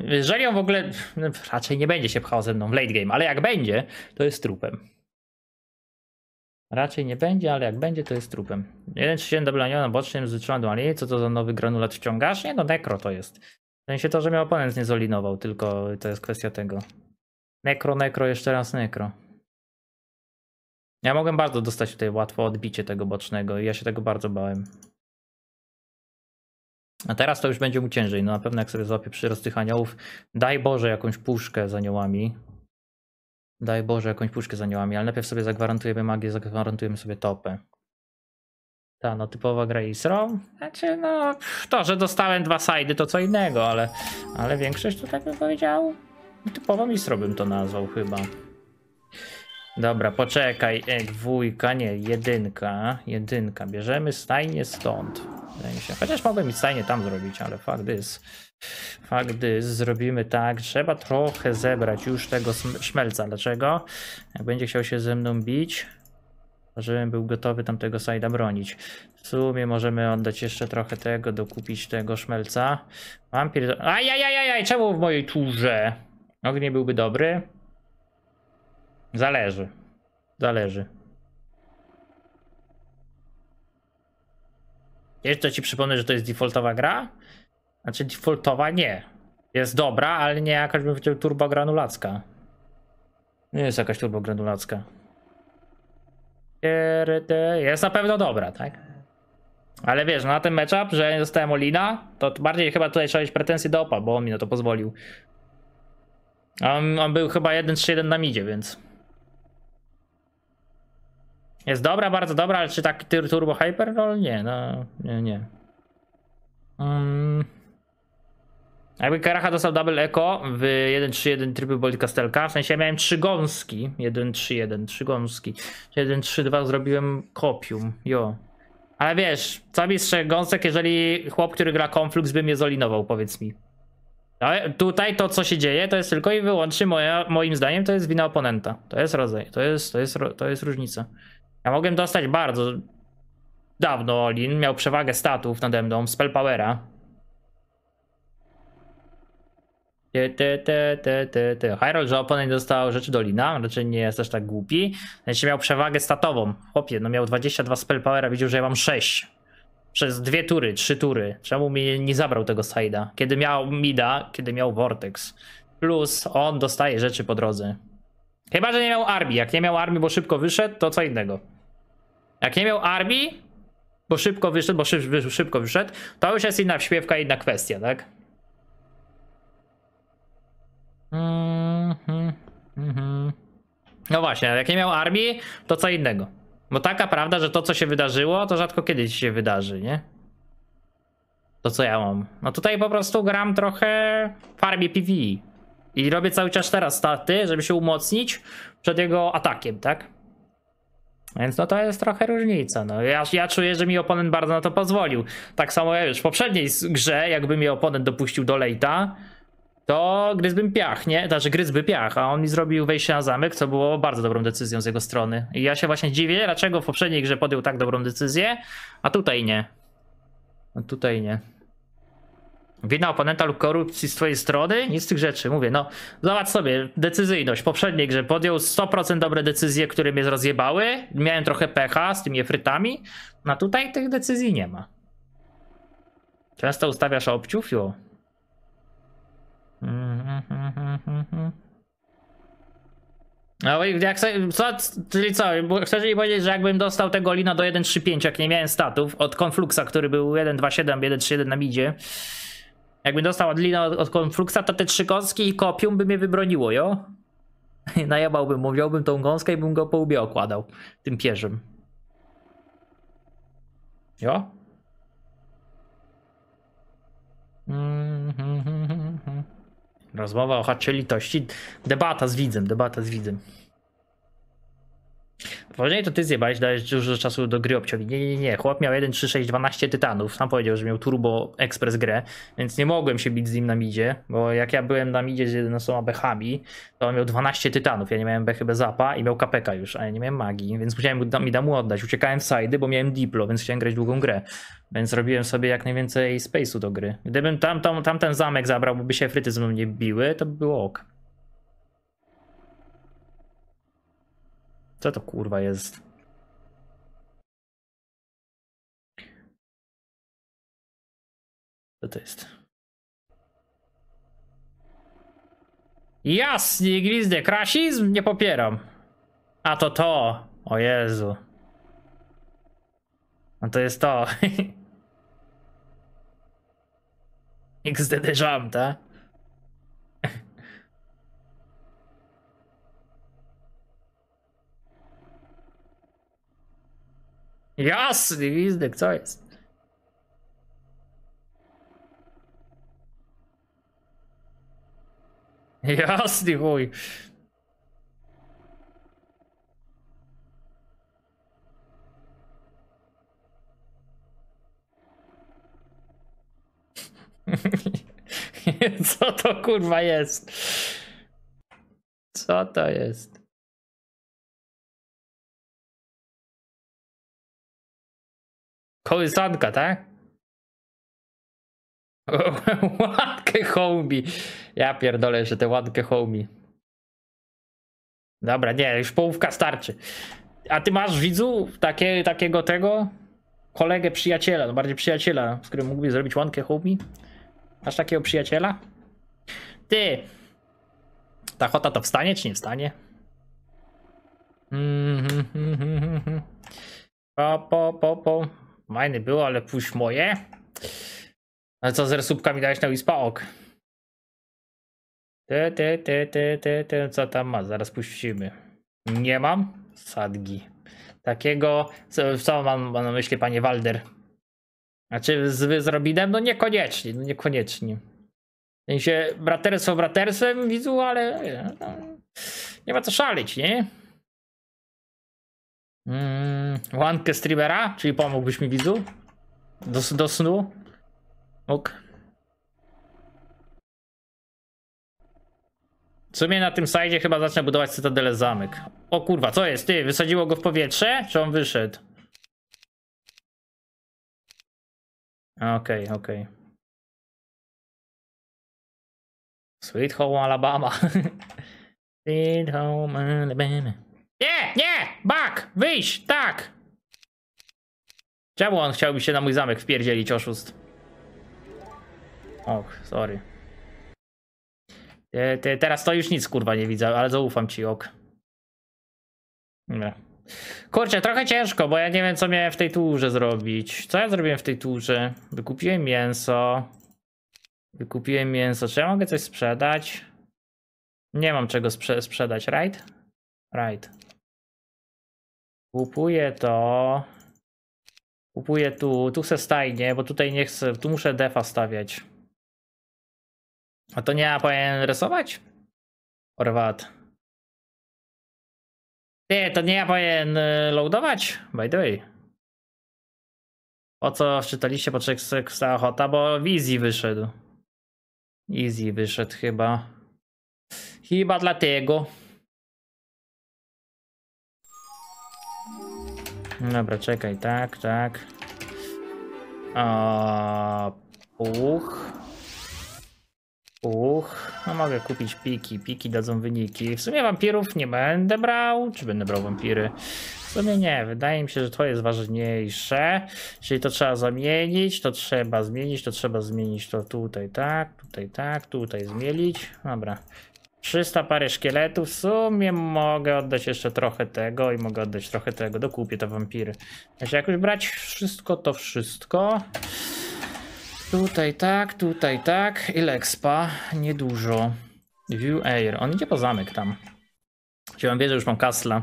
Jeżeli on w ogóle, raczej nie będzie się pchał ze mną w late game, ale jak będzie, to jest trupem. Raczej nie będzie, ale jak będzie, to jest trupem. 1.37 double anioł na bocznym z ale co to za nowy granulat wciągasz? Nie no, nekro to jest. W sensie to, że mnie oponent nie zolinował, tylko to jest kwestia tego. Nekro, nekro, jeszcze raz nekro. Ja mogłem bardzo dostać tutaj łatwo odbicie tego bocznego i ja się tego bardzo bałem. A teraz to już będzie mu ciężej, no na pewno jak sobie złapię przyrost tych aniołów. Daj Boże jakąś puszkę z aniołami. Daj Boże jakąś puszkę z aniołami, ale najpierw sobie zagwarantujemy magię, zagwarantujemy sobie topę. Ta no typowa gra Isro. Znaczy no to, że dostałem dwa side'y to co innego, ale większość to tak bym powiedział. Typową Isro bym to nazwał chyba. Dobra, poczekaj, dwójka, nie, jedynka, bierzemy stajnie stąd. Chociaż mogłem mi stajnie tam zrobić, ale fakt jest, zrobimy tak, trzeba trochę zebrać już tego szmelca, dlaczego? Jak będzie chciał się ze mną bić, żebym był gotowy tamtego sajda bronić. W sumie możemy oddać jeszcze trochę tego, dokupić tego szmelca. Mam pierdolę, ajajajaj, czemu w mojej turze? Ognie byłby dobry? Zależy. Zależy. Jeszcze ci przypomnę, że to jest defaultowa gra? Znaczy defaultowa nie. Jest dobra, ale nie jakaś bym powiedział turbogranulacka. Nie jest jakaś turbogranulacka. Jest na pewno dobra, tak? Ale wiesz, no na ten matchup, że nie dostałem Olina, to bardziej chyba tutaj trzeba mieć pretensje do opa, bo on mi na to pozwolił. On był chyba 1-3-1 na midzie, więc... Jest dobra, bardzo dobra, ale czy taki turbo hyperroll? Nie, no, nie. Jakby Karacha dostał double echo w 1-3-1 tryby Bolt Castelka, w sensie ja miałem 3 gąski, 1-3-1, 3 gąski, 1-3-2 zrobiłem kopium, jo. Ale wiesz, co mi z 3 gąsek, jeżeli chłop, który gra Conflux by mnie zolinował, powiedz mi. No, tutaj to, co się dzieje, to jest tylko i wyłącznie moim zdaniem to jest wina oponenta. To jest rodzaj, to jest różnica. Ja mogłem dostać bardzo dawno Olin, miał przewagę statów nade mną, spellpowera. Hyrule, że oponent dostał rzeczy do Olina, raczej nie jest też tak głupi. Znaczy miał przewagę statową, chłopie, no miał 22 spellpowera, widział, że ja mam 6. Przez 2 tury, 3 tury. Czemu mi nie zabrał tego side'a? Kiedy miał Mida, kiedy miał Vortex. Plus on dostaje rzeczy po drodze. Chyba, że nie miał armii. Jak nie miał armii, bo szybko wyszedł, to co innego. Jak nie miał armii, bo szybko wyszedł, to już jest inna śpiewka, inna kwestia, tak? No właśnie, jak nie miał armii, to co innego. Bo taka prawda, że to co się wydarzyło, to rzadko kiedyś się wydarzy, nie? To co ja mam? No tutaj po prostu gram trochę farmie PV. I robię cały czas teraz staty, żeby się umocnić przed jego atakiem, tak? Więc no to jest trochę różnica, no. Ja czuję, że mi oponent bardzo na to pozwolił. Tak samo ja już w poprzedniej grze, jakby mi oponent dopuścił do late'a, to gryzłbym piach, nie? Znaczy gryzłby piach, a on mi zrobił wejście na zamek, co było bardzo dobrą decyzją z jego strony. I ja się właśnie dziwię, dlaczego w poprzedniej grze podjął tak dobrą decyzję, a tutaj nie. A tutaj nie. Wina oponenta lub korupcji z twojej strony? Nic z tych rzeczy, mówię, no zobacz sobie, decyzyjność w poprzedniej grze podjął 100% dobre decyzje, które mnie rozjebały, miałem trochę pecha z tymi efrytami, no tutaj tych decyzji nie ma. Często ustawiasz obciów, jo. No i jak sobie, czyli co, chcesz mi powiedzieć, że jakbym dostał tego Olina do 1.3.5, jak nie miałem statów, od Confluxa, który był 1.2.7, 1.3.1 na midzie. Jakbym dostał Olina od Confluxa, to te 3 gąski i kopium by mnie wybroniło, jo? Najebałbym, wziąłbym tą gąskę i bym go po łbie okładał, tym pierzem. Jo? Rozmowa o haczyli litości. Debata z widzem. Później to ty zjebałeś, dajesz dużo czasu do gry obciągnąć. Nie. Chłop miał 1, 3, 6, 12 tytanów. Sam powiedział, że miał turbo express grę, więc nie mogłem się bić z nim na midzie, bo jak ja byłem na midzie z 11 bechami, to on miał 12 tytanów. Ja nie miałem bechy bez zapa i miał kapeka już, a ja nie miałem magii, więc musiałem mu oddać. Uciekałem w side'y, bo miałem diplo, więc chciałem grać długą grę. Więc robiłem sobie jak najwięcej space'u do gry. Gdybym tamten zamek zabrał, bo by się fryty ze mną nie biły, to by było ok. Co to kurwa jest? Co to jest? Jasny gwizdek, rasizm? Nie popieram. A to. O Jezu. No to jest to. XDD żam, tak? Jasny gwizdek, co jest? Jasny chuj. Co to kurwa jest? Co to jest? Kołysanka, tak? Łatkę homie. Ja pierdolę, że te łatkę homie. Dobra, nie, już połówka starczy. A ty masz widzu takiego tego? Kolegę, przyjaciela, no bardziej przyjaciela, z którym mógłbyś zrobić łatkę homie? Masz takiego przyjaciela? Ty! Ta chota to wstanie, czy nie wstanie? Po. Majny było, ale pójść moje. Ale co z resubkami dałeś na Wispa? Ok. Co tam ma? Zaraz puścimy. Nie mam? Sadgi. Takiego. Co mam na myśli, panie Walder? Znaczy z Robinem? No niekoniecznie, W sensie braterstwo braterstwem widzu, ale no, nie ma co szaleć, nie? Łankę streamera, czyli pomógłbyś mi widzu? Do snu? Ok. W sumie na tym sajdzie chyba zacznę budować cytadelę zamek. O kurwa, co jest? Ty, wysadziło go w powietrze? Czy on wyszedł? Okej. Sweet Home Alabama. Sweet Home Alabama. Nie! Back! Wyjść! Tak! Czemu on chciałby się na mój zamek wpierdzielić, oszust? Och, sorry. Teraz to już nic kurwa nie widzę, ale zaufam ci, ok. Dobra. Kurczę, trochę ciężko, bo ja nie wiem, co miałem w tej turze zrobić. Co ja zrobiłem w tej turze? Wykupiłem mięso. Czy ja mogę coś sprzedać? Nie mam czego sprzedać, right? Right. Kupuję to. Kupuję tu. Tu chcę stajnie, bo tutaj nie chcę. Tu muszę defa stawiać. A to nie ma powinien rysować? Orwat. Nie, to nie ja powinien loadować, by the way. Po co wczytaliście po trzech ochota, bo Easy wyszedł. Easy wyszedł chyba. Chyba dlatego. Dobra, czekaj, tak. No mogę kupić piki, dadzą wyniki. W sumie wampirów nie będę brał, czy będę brał wampiry? W sumie nie, wydaje mi się, że to jest ważniejsze. Czyli to trzeba zamienić, to tutaj tak, tutaj zmielić. Dobra, 300 parę szkieletów, w sumie mogę oddać jeszcze trochę tego i mogę oddać trochę tego, dokupię te wampiry. Znaczy jakoś brać wszystko to wszystko. Tutaj tak, ile expa? Niedużo. View Air, on idzie po zamek tam. Czyli mam wiedzę, już mam kasla.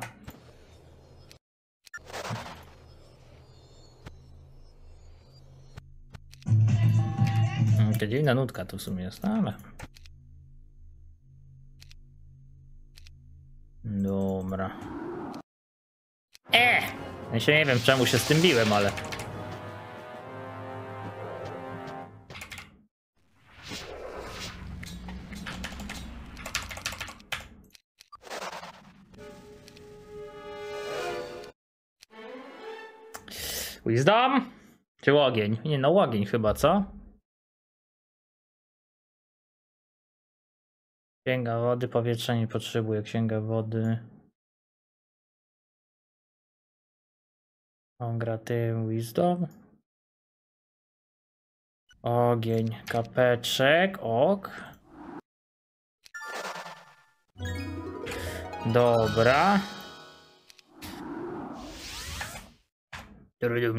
Ta dziwna nutka tu w sumie jest, ale... Dobra. Ja się nie wiem, czemu się z tym biłem, ale... Wisdom? Czy ogień? Nie, no ogień chyba, co? Księga wody, powietrza nie potrzebuje, księga wody. On gra tym wisdom. Ogień, kapeczek, ok. Dobra. Dobra.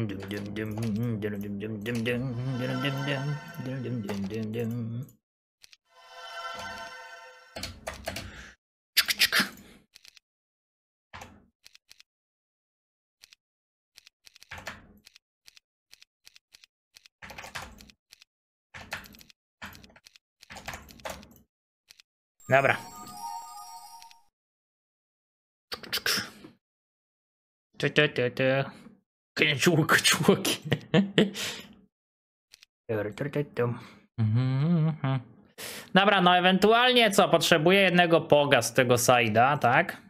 Człowiek. Dobra, no ewentualnie co? Potrzebuję jednego poga z tego side'a, tak?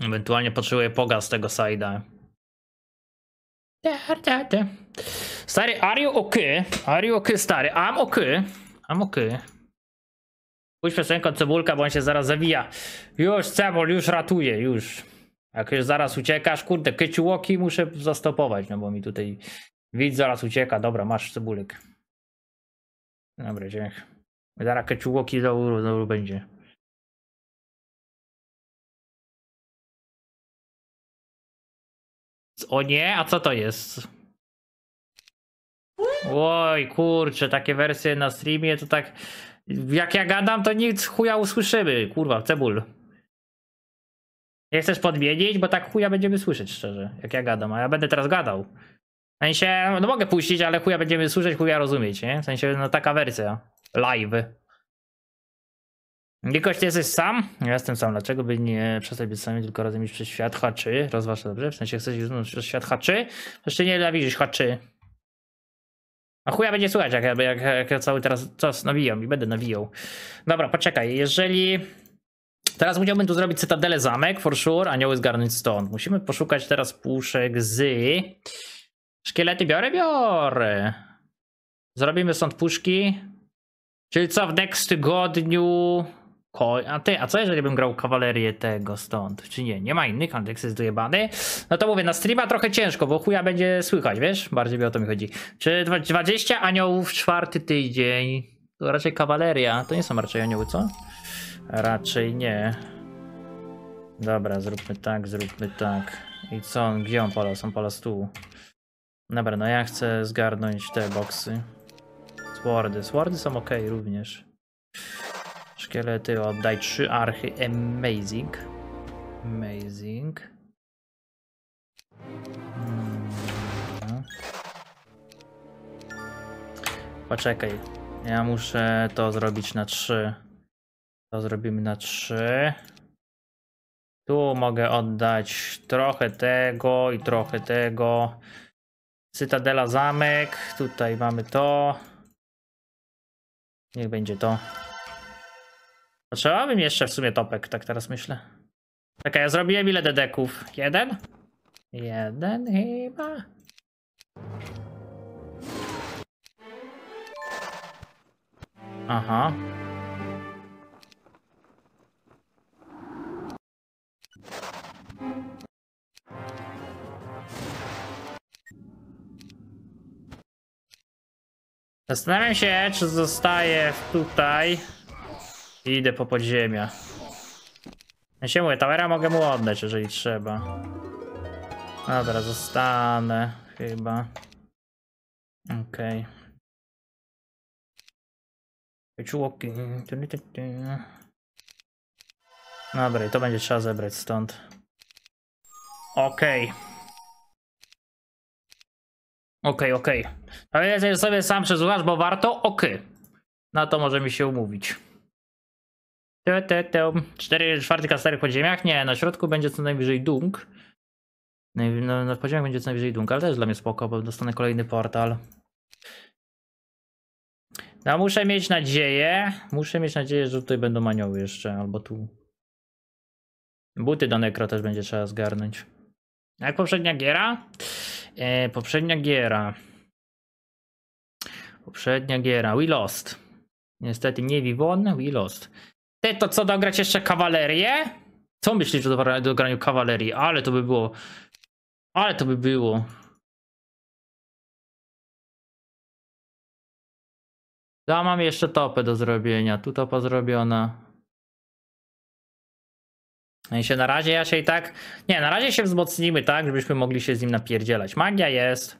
Ewentualnie potrzebuję poga z tego side'a. Stary, are you okay? Are you okay, stary? I'm okay. I'm okay. Pójdź przez ręką cebulka, bo on się zaraz zawija. Już cebul, już ratuje, już. Jak już zaraz uciekasz, kurde, kyciułoki muszę zastopować, no bo mi tutaj widz zaraz ucieka. Dobra, masz cebulek. Dobra, dzięki. Zaraz kyciułoki do będzie. O nie, a co to jest? Oj, kurczę, takie wersje na streamie to tak... Jak ja gadam, to nic chuja usłyszymy, kurwa, cebul. Nie chcesz podmienić, bo tak chuja będziemy słyszeć, szczerze, jak ja gadam, a ja będę teraz gadał. W sensie, no mogę puścić, ale chuja będziemy słyszeć, chuja rozumieć, nie? W sensie, no taka wersja, live. Jakoś ty jesteś sam? Ja jestem sam, dlaczego by nie przestać być samym, tylko razem iść przez świat haczy? Rozważ to dobrze, w sensie chcesz iść przez świat haczy? Przecież nie nienawidzisz haczy. A chuja będzie słychać, jak ja cały teraz czas nawijam i będę nawijał. Dobra, poczekaj, jeżeli... Teraz musiałbym tu zrobić cytadelę zamek, for sure, anioły zgarnąć stąd. Musimy poszukać teraz puszek z... Szkielety biorę, biorę. Zrobimy stąd puszki. Czyli co, w next tygodniu... A co jeżeli bym grał kawalerię tego stąd? Czy nie? Nie ma innych, Andex jest dojebany. No to mówię, na streama trochę ciężko, bo chuja będzie słychać, wiesz? Bardziej mi o to mi chodzi. Czy 20 aniołów czwarty tydzień? To raczej kawaleria. To nie są raczej anioły, co? Raczej nie. Dobra, zróbmy tak, zróbmy tak. I co on? Gdzie on pola? Są pola stół. Dobra, no ja chcę zgarnąć te boksy. Swordy. Swordy są ok również. Szkielety, oddaj 3 archy, amazing. Amazing. Poczekaj, ja muszę to zrobić na 3. To zrobimy na 3. Tu mogę oddać trochę tego i trochę tego. Cytadela zamek, tutaj mamy to. Niech będzie to. Potrzebowałbym jeszcze w sumie topek, tak teraz myślę. Czekaj, ja zrobiłem ile dedeków? Jeden? Jeden chyba? Aha. Zastanawiam się, czy zostaję tutaj. Idę po podziemia. Ja się mówię, towera mogę mu oddać, jeżeli trzeba. Dobra, zostanę chyba. Okej. Okay. Dobra, i to będzie trzeba zebrać stąd. Okej. Okay. Okej, okay, okej. Okay. Pamiętaj, że sobie sam przesłuchasz, bo warto? Okej. Okay. Na to możemy się umówić. 4 czwarty kastery po ziemiach? Nie, na środku będzie co najwyżej dung. Na poziomie będzie co najwyżej Dunga, ale to jest dla mnie spoko, bo dostanę kolejny portal. No muszę mieć nadzieję, że tutaj będą anioły jeszcze, albo tu. Buty do Nekro też będzie trzeba zgarnąć. Jak poprzednia giera? Poprzednia giera, we lost. Niestety nie we won, we lost. Ty to co, dograć jeszcze kawalerię? Co myślisz o dograniu kawalerii? Ale to by było. Ja mam jeszcze topę do zrobienia. Tu topa zrobiona. I się na razie i tak. Nie, na razie się wzmocnimy, tak, żebyśmy mogli się z nim napierdzielać. Magia jest.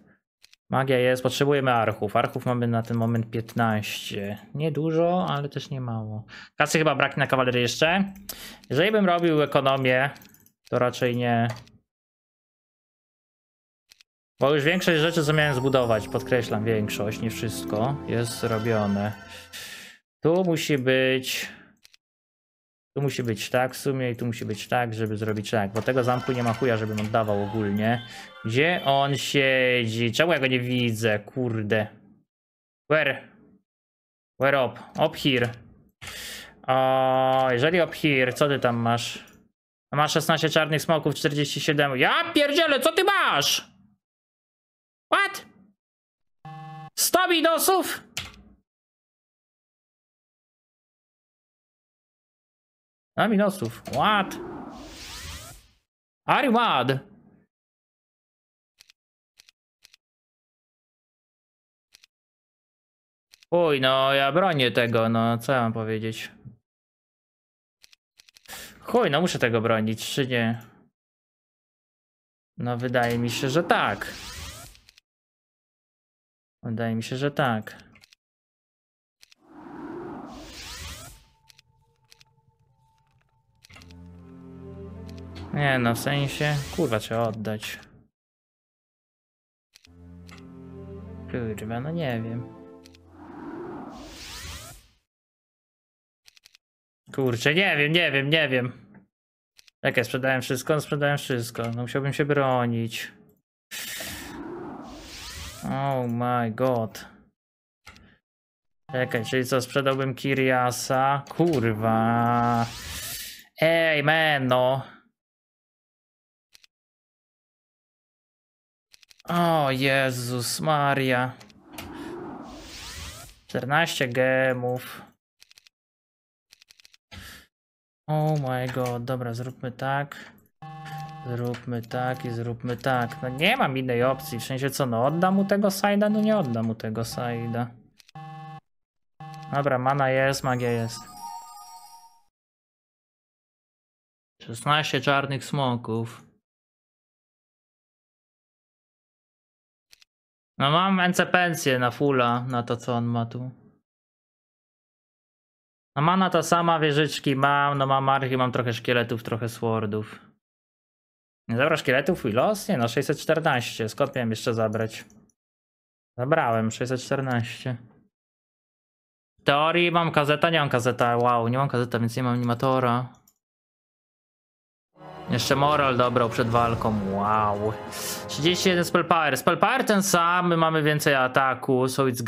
Potrzebujemy archów. Archów mamy na ten moment 15. Niedużo, ale też nie mało. Kasy chyba braknie na kawalerię jeszcze. Jeżeli bym robił ekonomię, to raczej nie. Bo już większość rzeczy, co miałem zbudować, podkreślam, większość, nie wszystko, jest robione. Tu musi być. Tu musi być tak w sumie i tu musi być tak, żeby zrobić tak. Bo tego zamku nie ma chuja, żebym oddawał ogólnie. Gdzie on siedzi? Czemu ja go nie widzę? Kurde. Where up? Up here. O, jeżeli up here, co ty tam masz? Masz 16 czarnych smoków, 47. Ja pierdzielę, co ty masz? What? 100 bidosów? A minusów. What? Are you mad? Uj, no ja bronię tego, no co ja mam powiedzieć? Chuj, no muszę tego bronić, czy nie? No wydaje mi się, że tak. Nie no, w sensie, kurwa, trzeba oddać. Kurwa, no nie wiem. Kurczę, nie wiem. Jak ja sprzedałem wszystko? No sprzedałem wszystko, no musiałbym się bronić. Oh my god. Czekaj, czyli co, sprzedałbym Kiriasa? Kurwa. Ej, meno. O Jezus Maria. 14 gemów. Oh my god, dobra, zróbmy tak. Zróbmy tak i zróbmy tak. No nie mam innej opcji, w sensie co, no oddam mu tego sajda? No nie oddam mu tego sajda. Dobra, mana jest, magia jest. 16 czarnych smoków. No mam encepencję na fulla, na to co on ma tu. No mana ta sama, wieżyczki mam, no mam archy, mam trochę szkieletów, trochę swordów. Nie zabrał szkieletów i los? Nie no, 614. Skąd miałem jeszcze zabrać? Zabrałem, 614. W teorii mam kazetę, nie mam kazeta. Wow, nie mam kazeta, więc nie mam animatora. Jeszcze moral dobrał przed walką, wow. 31 spellpower. Spellpower ten sam, my mamy więcej ataku, so it's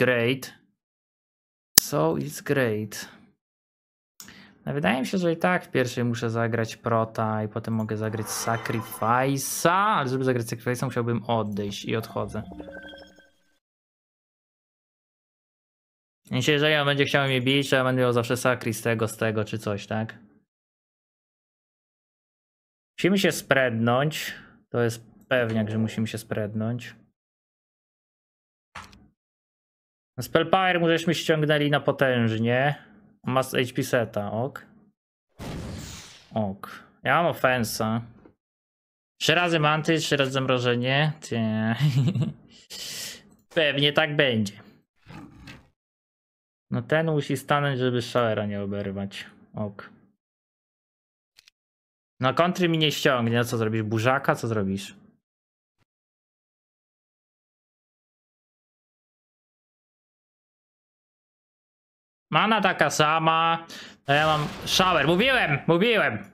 great. No wydaje mi się, że i tak w pierwszej muszę zagrać Prota i potem mogę zagrać Sacrifice'a, ale żeby zagrać Sacrifice'a musiałbym odejść i odchodzę. Jeżeli on będzie chciał mnie bić, to ja będę miał zawsze Sacri z tego czy coś, tak? Musimy się sprednąć, to jest pewniak, że musimy się sprednąć. Spellpower mu żeśmy ściągnęli na potężnie. Must HP seta, ok. Ja mam ofensa. 3 razy manty, 3 razy zamrożenie. Pewnie tak będzie. No ten musi stanąć, żeby showera nie oberwać. Ok. No kontry mi nie ściągnie. No co zrobisz? Burzaka? Co zrobisz? Mana taka sama, a ja mam shower. Mówiłem!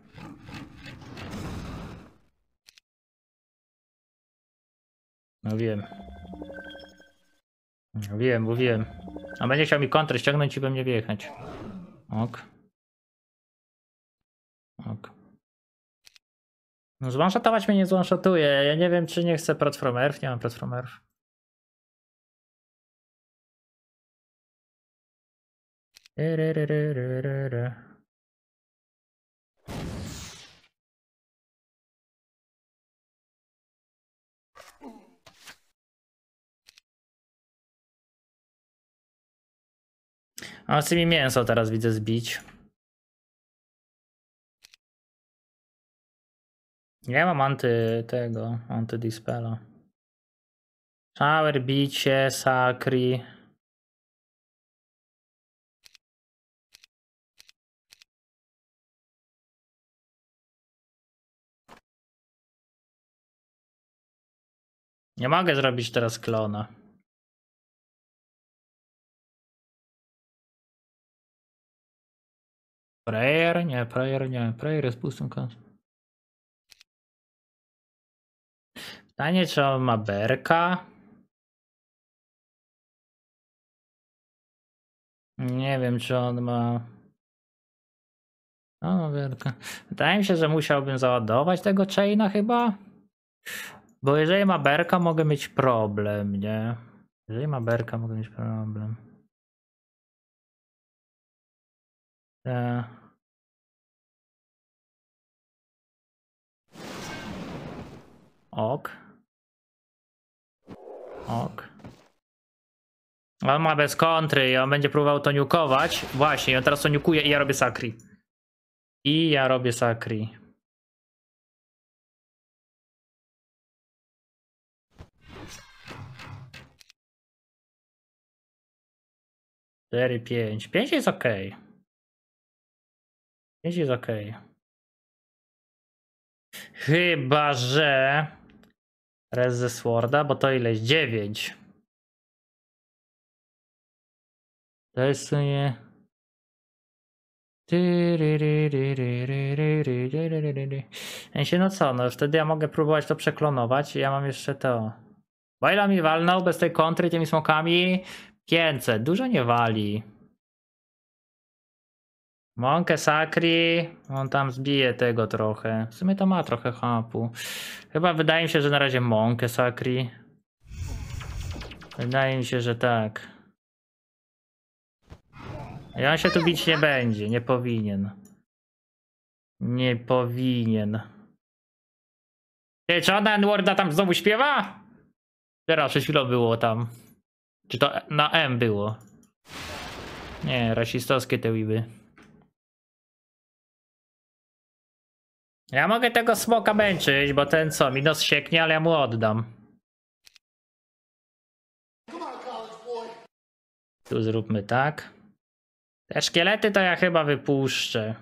No wiem. Wiem, mówiłem. A będzie chciał mi kontrę ściągnąć i we mnie wjechać. Ok. Ok. No zwanshotować mnie nie zwanshotuje. Ja nie wiem, czy nie chcę Prot From Earth. Nie mam Prot From Earth. A chce mi mięso teraz, widzę, zbić. Nie mam antydispela. Shower, bicie, sakri. Nie mogę zrobić teraz klona. Prayer? Nie, prayer nie. Prayer jest pustym kątem. Pytanie, czy on ma berka? Nie wiem, czy on ma... O, berka. Wydaje mi się, że musiałbym załadować tego chaina chyba. Bo jeżeli ma berka, mogę mieć problem, nie? Jeżeli ma berka, mogę mieć problem. Ok. Ok. On ma bez kontry i on będzie próbował to niukować. Właśnie, i on teraz to niukuje i ja robię sakri. Cztery, pięć. Pięć jest ok. Pięć jest ok. Chyba że res ze Sworda, bo to ile jest? 9. To jest w sumie... No co, no wtedy ja mogę próbować to przeklonować i ja mam jeszcze to. Bajla mi walnął bez tej kontry tymi smokami. 500, dużo nie wali. Monkę sakri, on tam zbije tego trochę. W sumie to ma trochę hapu. Chyba wydaje mi się, że na razie monkę sakri. Wydaje mi się, że tak. I on się tu bić nie będzie, nie powinien. Nie powinien. Czy ona N-worda tam znowu śpiewa? Teraz przed chwilą było tam. Czy to na M było? Nie, rasistowskie te wiby. Ja mogę tego smoka męczyć, bo ten co, mi nos sieknie, ale ja mu oddam. Tu zróbmy tak. Te szkielety to ja chyba wypuszczę.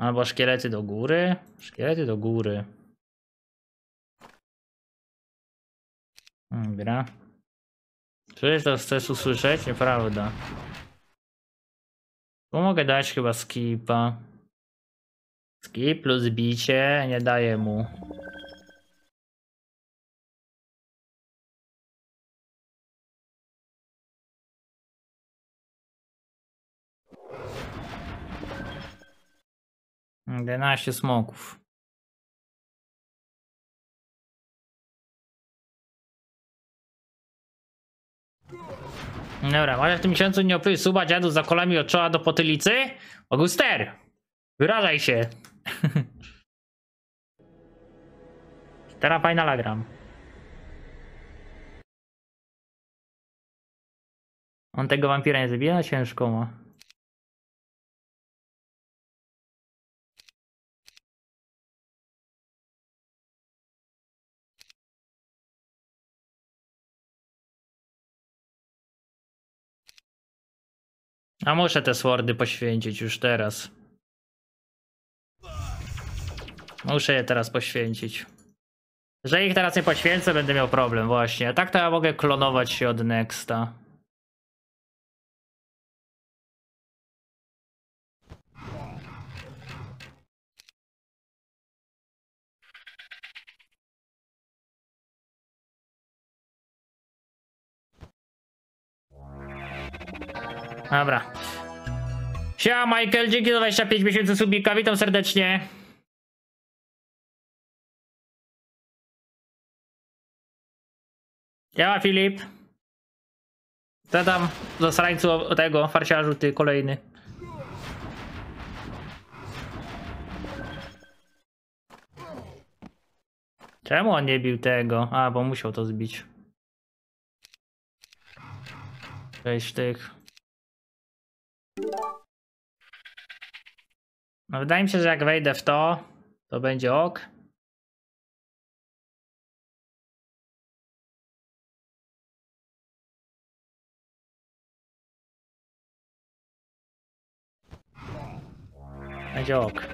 Albo szkielety do góry. Szkielety do góry. Dobra. Czyż to chcesz usłyszeć? Nieprawda. Tu mogę dać chyba skipa. Skip plus bicie, nie daję mu. Jedenaście smoków. Dobra, może w tym miesiącu nie opluj suba dziadu za kolami od czoła do potylicy? Auguster! Wyrażaj się! Teraz finala gram. On tego wampira nie zabija? No ciężko ma. A muszę te swordy poświęcić już teraz. Muszę je teraz poświęcić. Jeżeli ich teraz nie poświęcę, będę miał problem właśnie. A tak to ja mogę klonować się od Nexta. Dobra. Siema Michael, dzięki za 25 miesięcy subika, witam serdecznie. Ja Filip. Co tam zasrańcu tego farciarzu, ty kolejny. Czemu on nie bił tego? A, bo musiał to zbić. 6 tych. No wydaje mi się, że jak wejdę w to, to będzie ok. Będzie ok.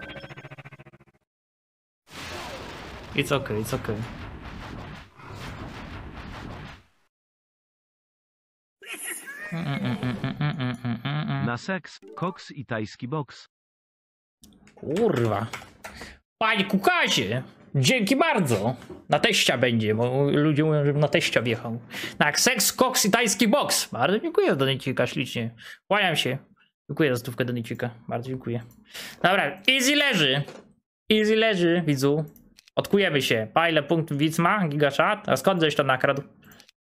It's ok, it's ok. Na seks, koks i tajski boks. Kurwa. Panie Kukazie, dzięki bardzo. Na teścia będzie, bo ludzie mówią, żebym na teścia wjechał. Tak, seks, koks i tajski boks. Bardzo dziękuję za donicika, ślicznie. Kłaniam się. Dziękuję za stówkę donicika. Bardzo dziękuję. Dobra, easy leży. Easy leży, widzu. Odkujemy się. Pa, ile punktów widz ma? Gigachat? A skąd żeś to nakradł?